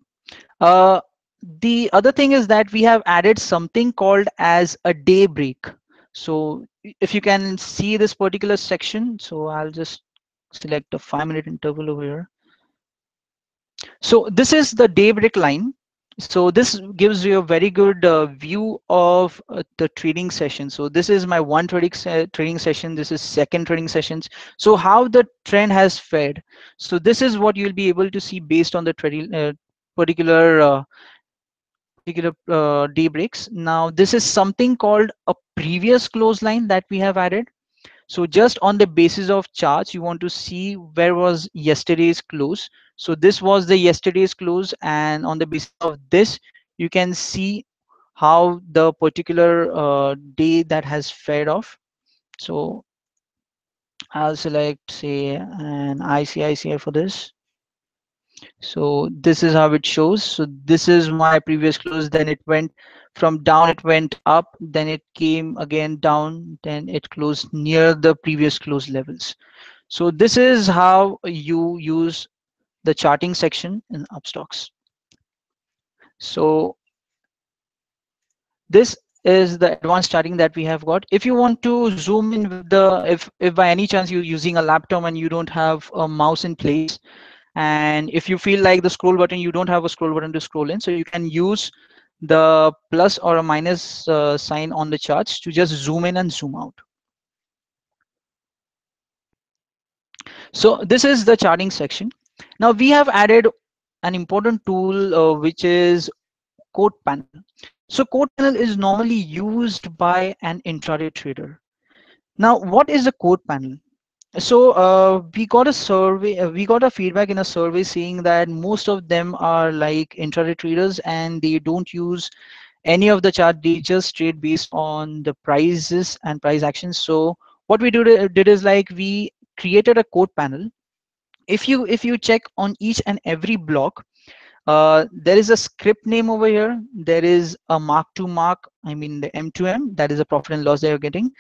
The other thing is that we have added something called as a day break. So if you can see this particular section, so I'll just select a 5-minute interval over here. So this is the day break line. So this gives you a very good view of the trading session. So this is my one trading session. This is second trading sessions. So how the trend has fared. So this is what you'll be able to see based on the particular day breaks. Now this is something called a previous close line that we have added. So just on the basis of charts, you want to see where was yesterday's close. So this was the yesterday's close, and on the basis of this, you can see how the particular day that has fared off. So I'll select, say, an ICICI for this. So this is how it shows. So this is my previous close, then it went from down, it went up, then it came again down, then it closed near the previous close levels. So this is how you use the charting section in Upstox. So this is the advanced charting that we have got. If you want to zoom in with the, if by any chance you're using a laptop and you don't have a mouse in place, and if you feel like the scroll button, you don't have a scroll button to scroll in, so you can use the plus or a minus sign on the charts to just zoom in and zoom out. So this is the charting section. Now we have added an important tool which is quote panel. So quote panel is normally used by an intraday trader. Now what is the quote panel? So we got a survey, we got a feedback in a survey saying that most of them are like intraday traders and they don't use any of the chart, they just trade based on the prices and price actions. So what we did is like we created a quote panel. If you check on each and every block, there is a script name over here, there is a mark to mark, I mean the M2M, that is a profit and loss that you're getting.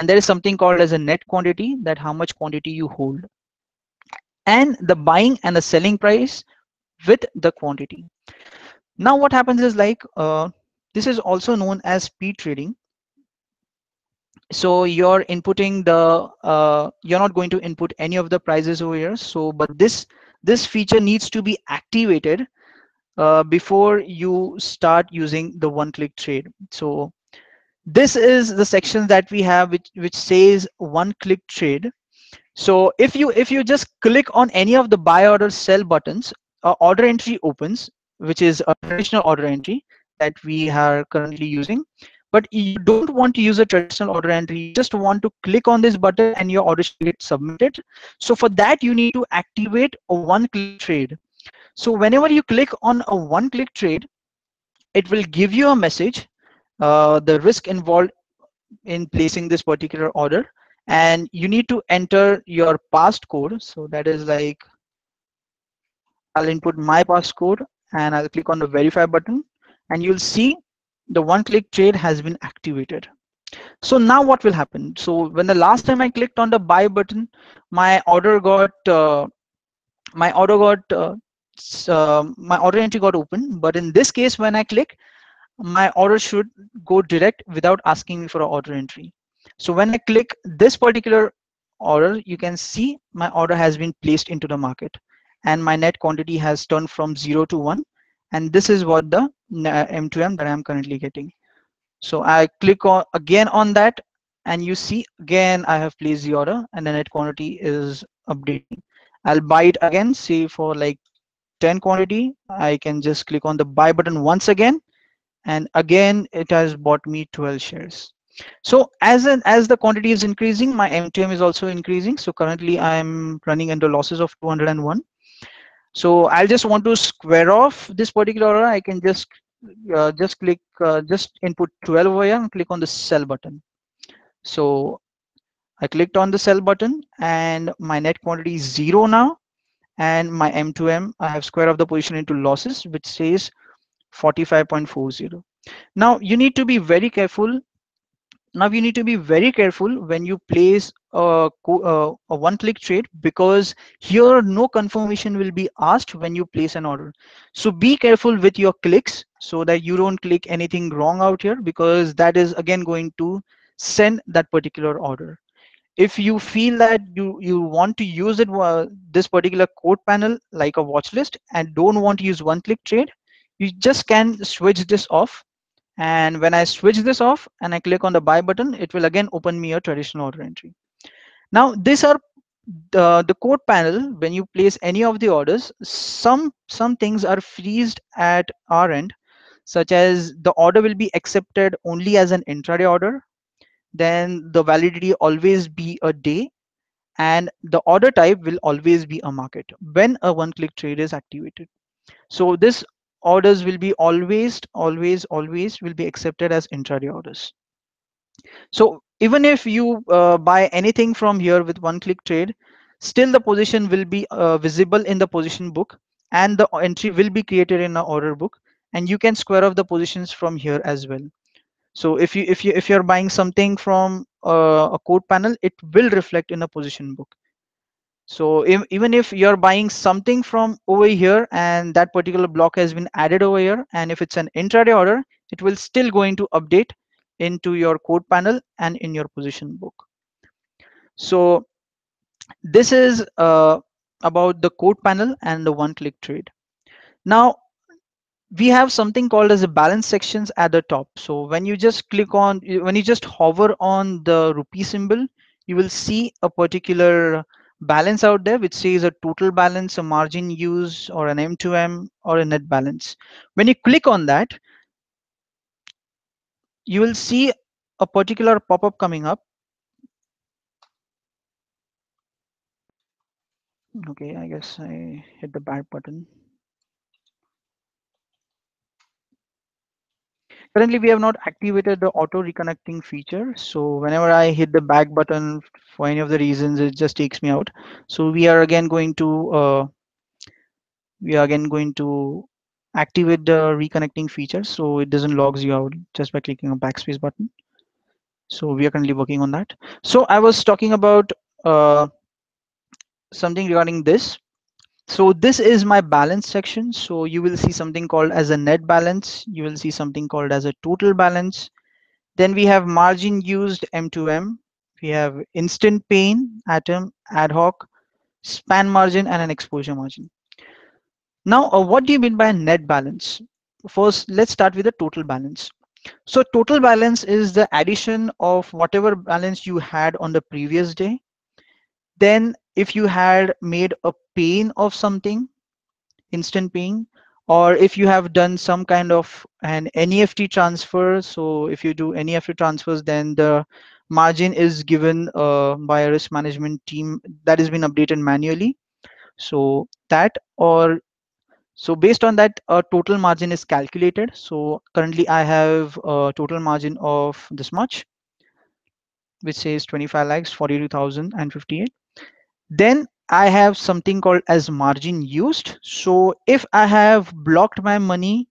And there is something called as a net quantity, that how much quantity you hold, and the buying and the selling price with the quantity. Now what happens is like this is also known as speed trading. So you're inputting the you're not going to input any of the prices over here. So but this feature needs to be activated before you start using the one-click trade. So this is the section that we have which says one-click trade. So if you just click on any of the buy order sell buttons, order entry opens, which is a traditional order entry that we are currently using. But you don't want to use a traditional order entry, you just want to click on this button and your order should get submitted. So for that you need to activate a one-click trade. So whenever you click on a one-click trade, it will give you a message, the risk involved in placing this particular order, and you need to enter your past code. So that is like I'll input my past code and I'll click on the verify button, and you'll see the one-click trade has been activated. So now what will happen? So when the last time I clicked on the buy button, my order entry got open. But in this case, when I click, my order should go direct without asking me for an order entry. So when I click this particular order, you can see my order has been placed into the market and my net quantity has turned from 0 to 1, and this is what the M2M that I'm currently getting. So I click on again on that and you see again I have placed the order and the net quantity is updating. I'll buy it again, say for like 10 quantity. I can just click on the buy button once again, and again it has bought me 12 shares. So as the quantity is increasing, my MTM is also increasing. So currently I'm running into losses of 201. So I'll just want to square off this particular order. I can just input 12 over here and click on the sell button. So I clicked on the sell button and my net quantity is 0 now, and my M2M, I have squared off the position into losses, which says 45.40. Now you need to be very careful. When you place a one-click trade, because here no confirmation will be asked when you place an order. So be careful with your clicks so that you don't click anything wrong out here, because that is again going to send that particular order. If you feel that you want to use it, this particular quote panel like a watch list and don't want to use one-click trade, you just can switch this off. And when I switch this off and I click on the buy button, it will again open me a traditional order entry. Now, these are the quote panel. When you place any of the orders, some things are freezed at our end, such as the order will be accepted only as an intraday order, then the validity always be a day, and the order type will always be a market when a one-click trade is activated. So this orders will be always will be accepted as intraday orders. So even if you buy anything from here with one-click trade, still the position will be visible in the position book, and the entry will be created in the order book, and you can square off the positions from here as well. So if you're buying something from a quote panel, it will reflect in a position book. So even if you're buying something from over here and that particular block has been added over here, and if it's an intraday order, it will still going to update into your quote panel and in your position book. So this is about the quote panel and the one-click trade. Now we have something called as a balance sections at the top. So when you just click on, when you just hover on the rupee symbol, you will see a particular balance out there which says a total balance, a margin use, or an M2M, or a net balance. When you click on that, you will see a particular pop-up coming up. Okay, I guess I hit the back button. Currently, we have not activated the auto reconnecting feature. So whenever I hit the back button for any of the reasons, it just takes me out. So we are again going to activate the reconnecting feature, so it doesn't logs you out just by clicking a backspace button. So we are currently working on that. So I was talking about something regarding this. So this is my balance section. So you will see something called as a net balance. You will see something called as a total balance. Then we have margin used, M2M. We have instant pain, atom, ad hoc, span margin, and an exposure margin. Now, what do you mean by a net balance? First, let's start with the total balance. So total balance is the addition of whatever balance you had on the previous day. Then if you had made a pain of something, instant pain, or if you have done some kind of an NEFT transfer. So if you do NEFT transfers, then the margin is given by a risk management team that has been updated manually. So that, or so based on that, a total margin is calculated. So currently I have a total margin of this much, which says 25,42,058. Then I have something called as margin used. So if I have blocked my money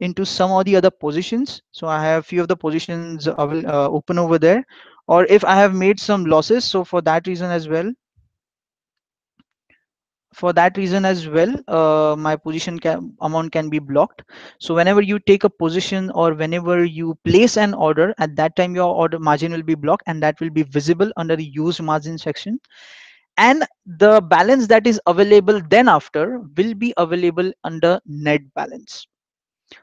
into some or the other positions, so I have few of the positions open over there, or if I have made some losses, so for that reason as well, my position amount can be blocked. So whenever you take a position or whenever you place an order, at that time your order margin will be blocked, and that will be visible under the used margin section. And the balance that is available then after will be available under net balance.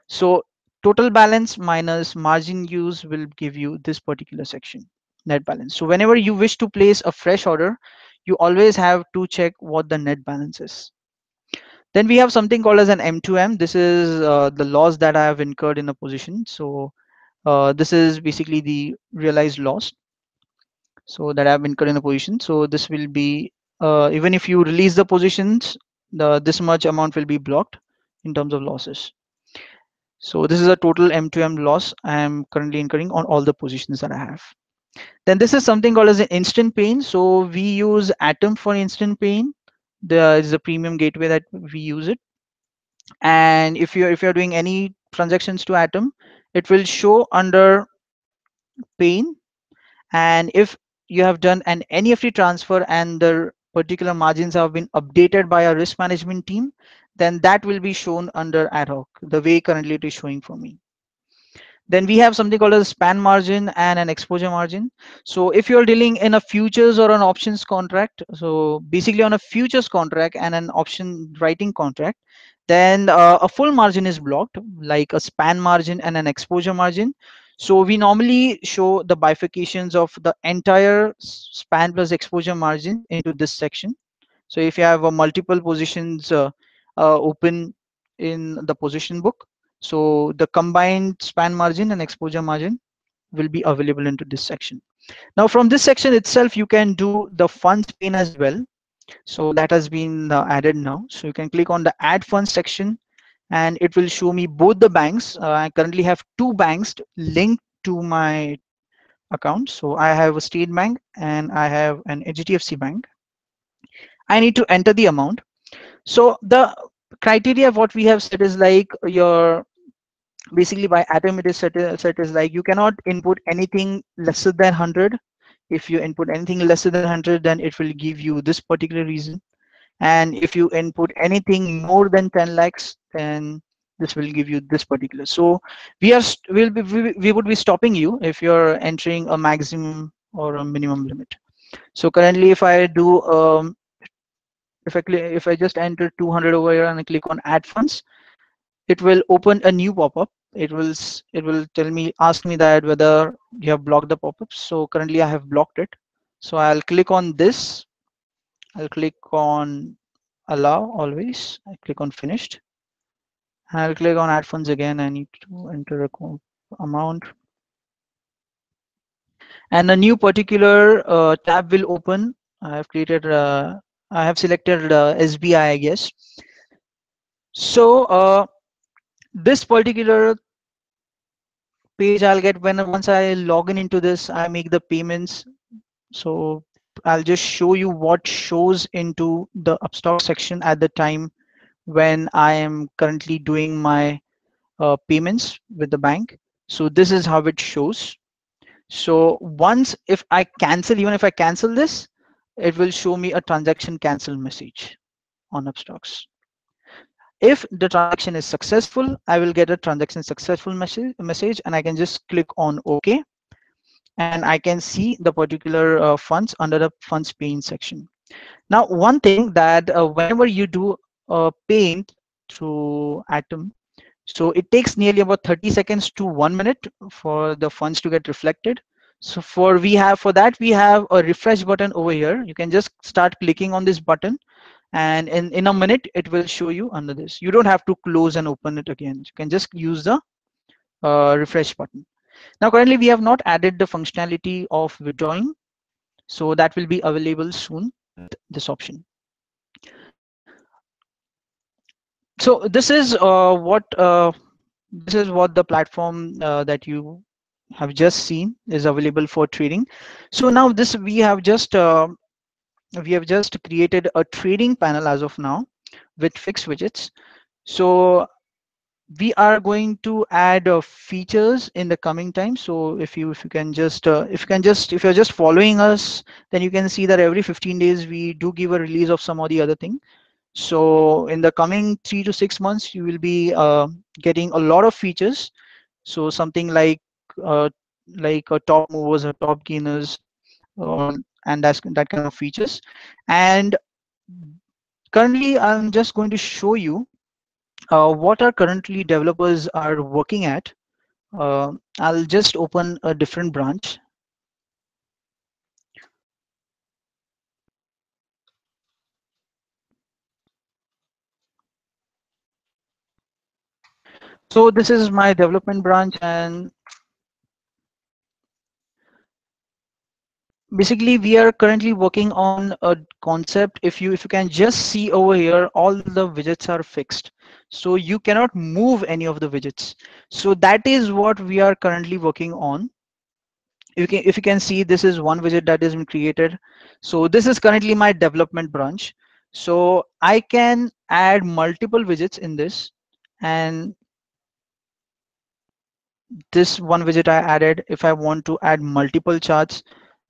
So total balance minus margin use will give you this particular section, net balance. So whenever you wish to place a fresh order, you always have to check what the net balance is. Then we have something called as an M2M. This is the loss that I have incurred in a position. So this is basically the realized loss. So that I've incurred in a position. So this will be, even if you release the positions, this much amount will be blocked in terms of losses. So this is a total M2M loss I am currently incurring on all the positions that I have. Then this is something called as an instant pain. So we use Atom for instant pain. There is a premium gateway that we use it. And if you're doing any transactions to Atom, it will show under pain. And if you have done an NEFT transfer and the particular margins have been updated by a risk management team, then that will be shown under ad hoc, the way currently it is showing for me. Then we have something called a span margin and an exposure margin. So if you're dealing in a futures or an options contract, so basically on a futures contract and an option writing contract, then a full margin is blocked, like a span margin and an exposure margin. So we normally show the bifurcations of the entire span plus exposure margin into this section. So if you have multiple positions open in the position book, so the combined span margin and exposure margin will be available into this section. Now from this section itself, you can do the funds pane as well. So that has been added now. So you can click on the add funds section and it will show me both the banks. I currently have two banks linked to my account. So I have a State Bank and I have an HDFC Bank. I need to enter the amount. So the criteria what we have set is like your, basically by atom it is set as like you cannot input anything lesser than 100. If you input anything lesser than 100, then it will give you this particular reason. And if you input anything more than 10 lakhs, then this will give you this particular. So we would be stopping you if you're entering a maximum or a minimum limit. So currently, if I do, if I just enter 200 over here and I click on Add Funds, it will open a new pop-up. It will tell me, ask me that whether you have blocked the pop-up. So currently I have blocked it. So I'll click on this. I'll click on allow always. I click on finished. I'll click on add funds again. I need to enter a amount. And a new particular tab will open. I have created, I have selected SBI, I guess. So this particular page I'll get when once I log in into this, I make the payments. So I'll just show you what shows into the Upstox section at the time when I am currently doing my payments with the bank. So this is how it shows. So once if I cancel, even if I cancel this, it will show me a transaction cancel message on Upstox. If the transaction is successful, I will get a transaction successful message and I can just click on OK. And I can see the particular funds under the funds pane section. Now, one thing that whenever you do payment through Atom, so it takes nearly about 30 seconds to 1 minute for the funds to get reflected. So for that we have a refresh button over here. You can just start clicking on this button. And in a minute, it will show you under this. You don't have to close and open it again. You can just use the refresh button. Now, currently, we have not added the functionality of withdrawing. So that will be available soon, this option. So this is what the platform that you have just seen is available for trading. So now this we have just created a trading panel as of now with fixed widgets. So we are going to add features in the coming time. So if you're just following us, then you can see that every 15 days we do give a release of some or the other thing. So in the coming 3 to 6 months, you will be getting a lot of features. So something like top movers or top gainers, and that kind of features. And currently, I'm just going to show you what our currently developers are working at. I'll just open a different branch. So this is my development branch, and basically, we are currently working on a concept. If you can just see over here, all the widgets are fixed. So you cannot move any of the widgets. So that is what we are currently working on. If you can see, this is one widget that has been created. So this is currently my development branch. So I can add multiple widgets in this. And this one widget I added, if I want to add multiple charts,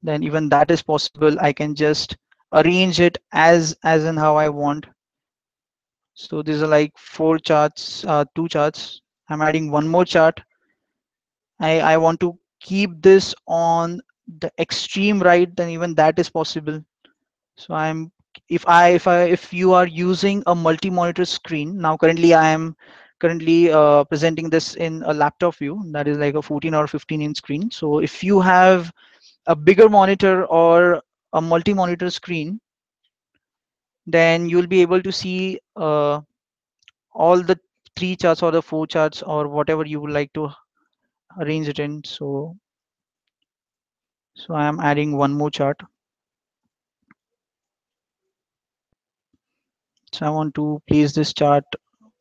then even that is possible. I can just arrange it as in how I want. So these are like four charts, two charts. I'm adding one more chart. I want to keep this on the extreme right, then even that is possible. So I'm if you are using a multi-monitor screen, now currently I am presenting this in a laptop view, that is like a 14 or 15 inch screen. So if you have a bigger monitor or a multi-monitor screen, then you'll be able to see all the three charts or the four charts or whatever you would like to arrange it in. So I am adding one more chart. So I want to place this chart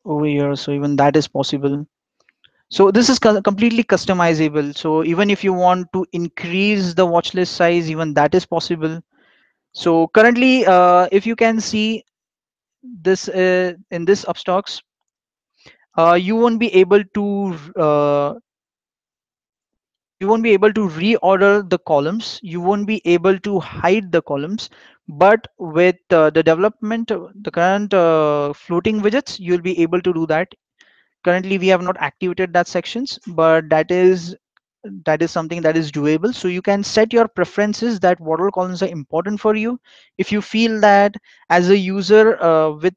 over here, so even that is possible. So this is completely customizable. So even if you want to increase the watch list size, even that is possible. So currently, if you can see this in this Upstox, you won't be able to reorder the columns. You won't be able to hide the columns. But with the development, the current floating widgets, you'll be able to do that. Currently, we have not activated that sections, but that is something that is doable. So you can set your preferences that what all columns are important for you. If you feel that as a user with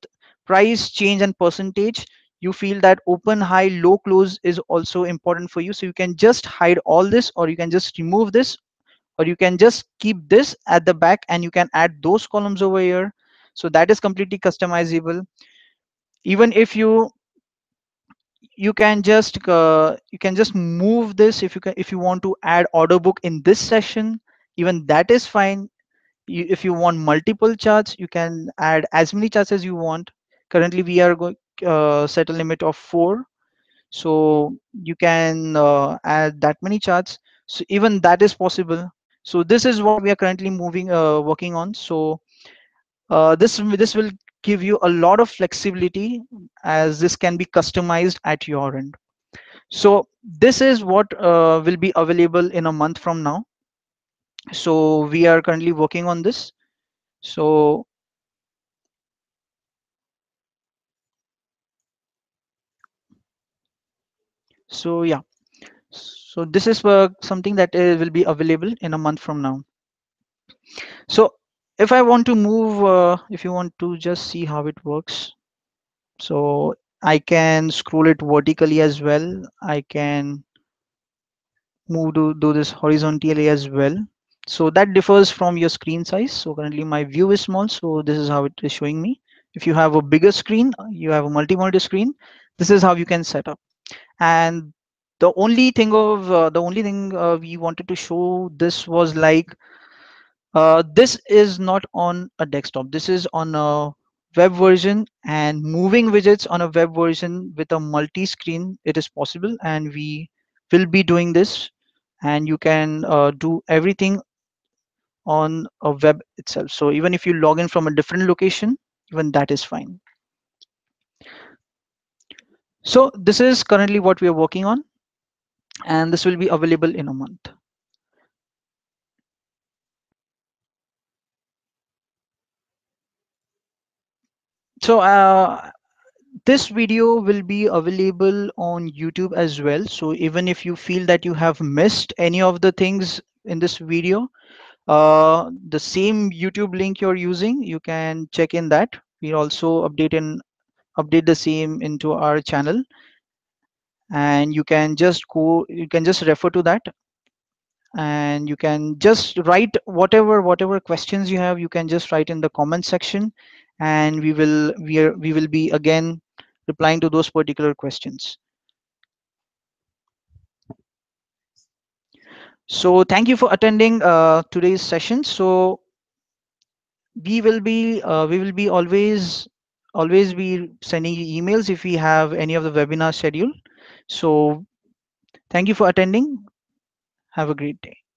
price change and percentage, you feel that open, high, low, close is also important for you. So you can just hide all this, or you can just remove this, or you can just keep this at the back and you can add those columns over here. So that is completely customizable. Even if you can just move this if you want to add order book in this session, even that is fine. If you want multiple charts, you can add as many charts as you want. Currently, we are going set a limit of 4, so you can add that many charts. So even that is possible. So this is what we are currently working on. So this will give you a lot of flexibility, as this can be customized at your end. So this is what will be available in a month from now. So we are currently working on this. So yeah, so this is something that will be available in a month from now. So if I want to move, if you want to just see how it works, so I can scroll it vertically as well. I can move to do this horizontally as well. So that differs from your screen size. So currently my view is small, so this is how it is showing me. If you have a bigger screen, you have a multi-monitor screen, this is how you can set up. And the only thing we wanted to show this was like, this is not on a desktop, this is on a web version, and moving widgets on a web version with a multi-screen, it is possible, and we will be doing this, and you can do everything on a web itself. So even if you log in from a different location, even that is fine. So this is currently what we are working on, and this will be available in a month. So this video will be available on YouTube as well. So even if you feel that you have missed any of the things in this video, the same YouTube link you're using, you can check in that. We also update the same into our channel, and you can just refer to that, and you can just write whatever questions you have. You can just write in the comment section, and we will be again replying to those particular questions. So thank you for attending today's session. So we will be always be sending you emails if we have any of the webinar schedule. So thank you for attending. Have a great day.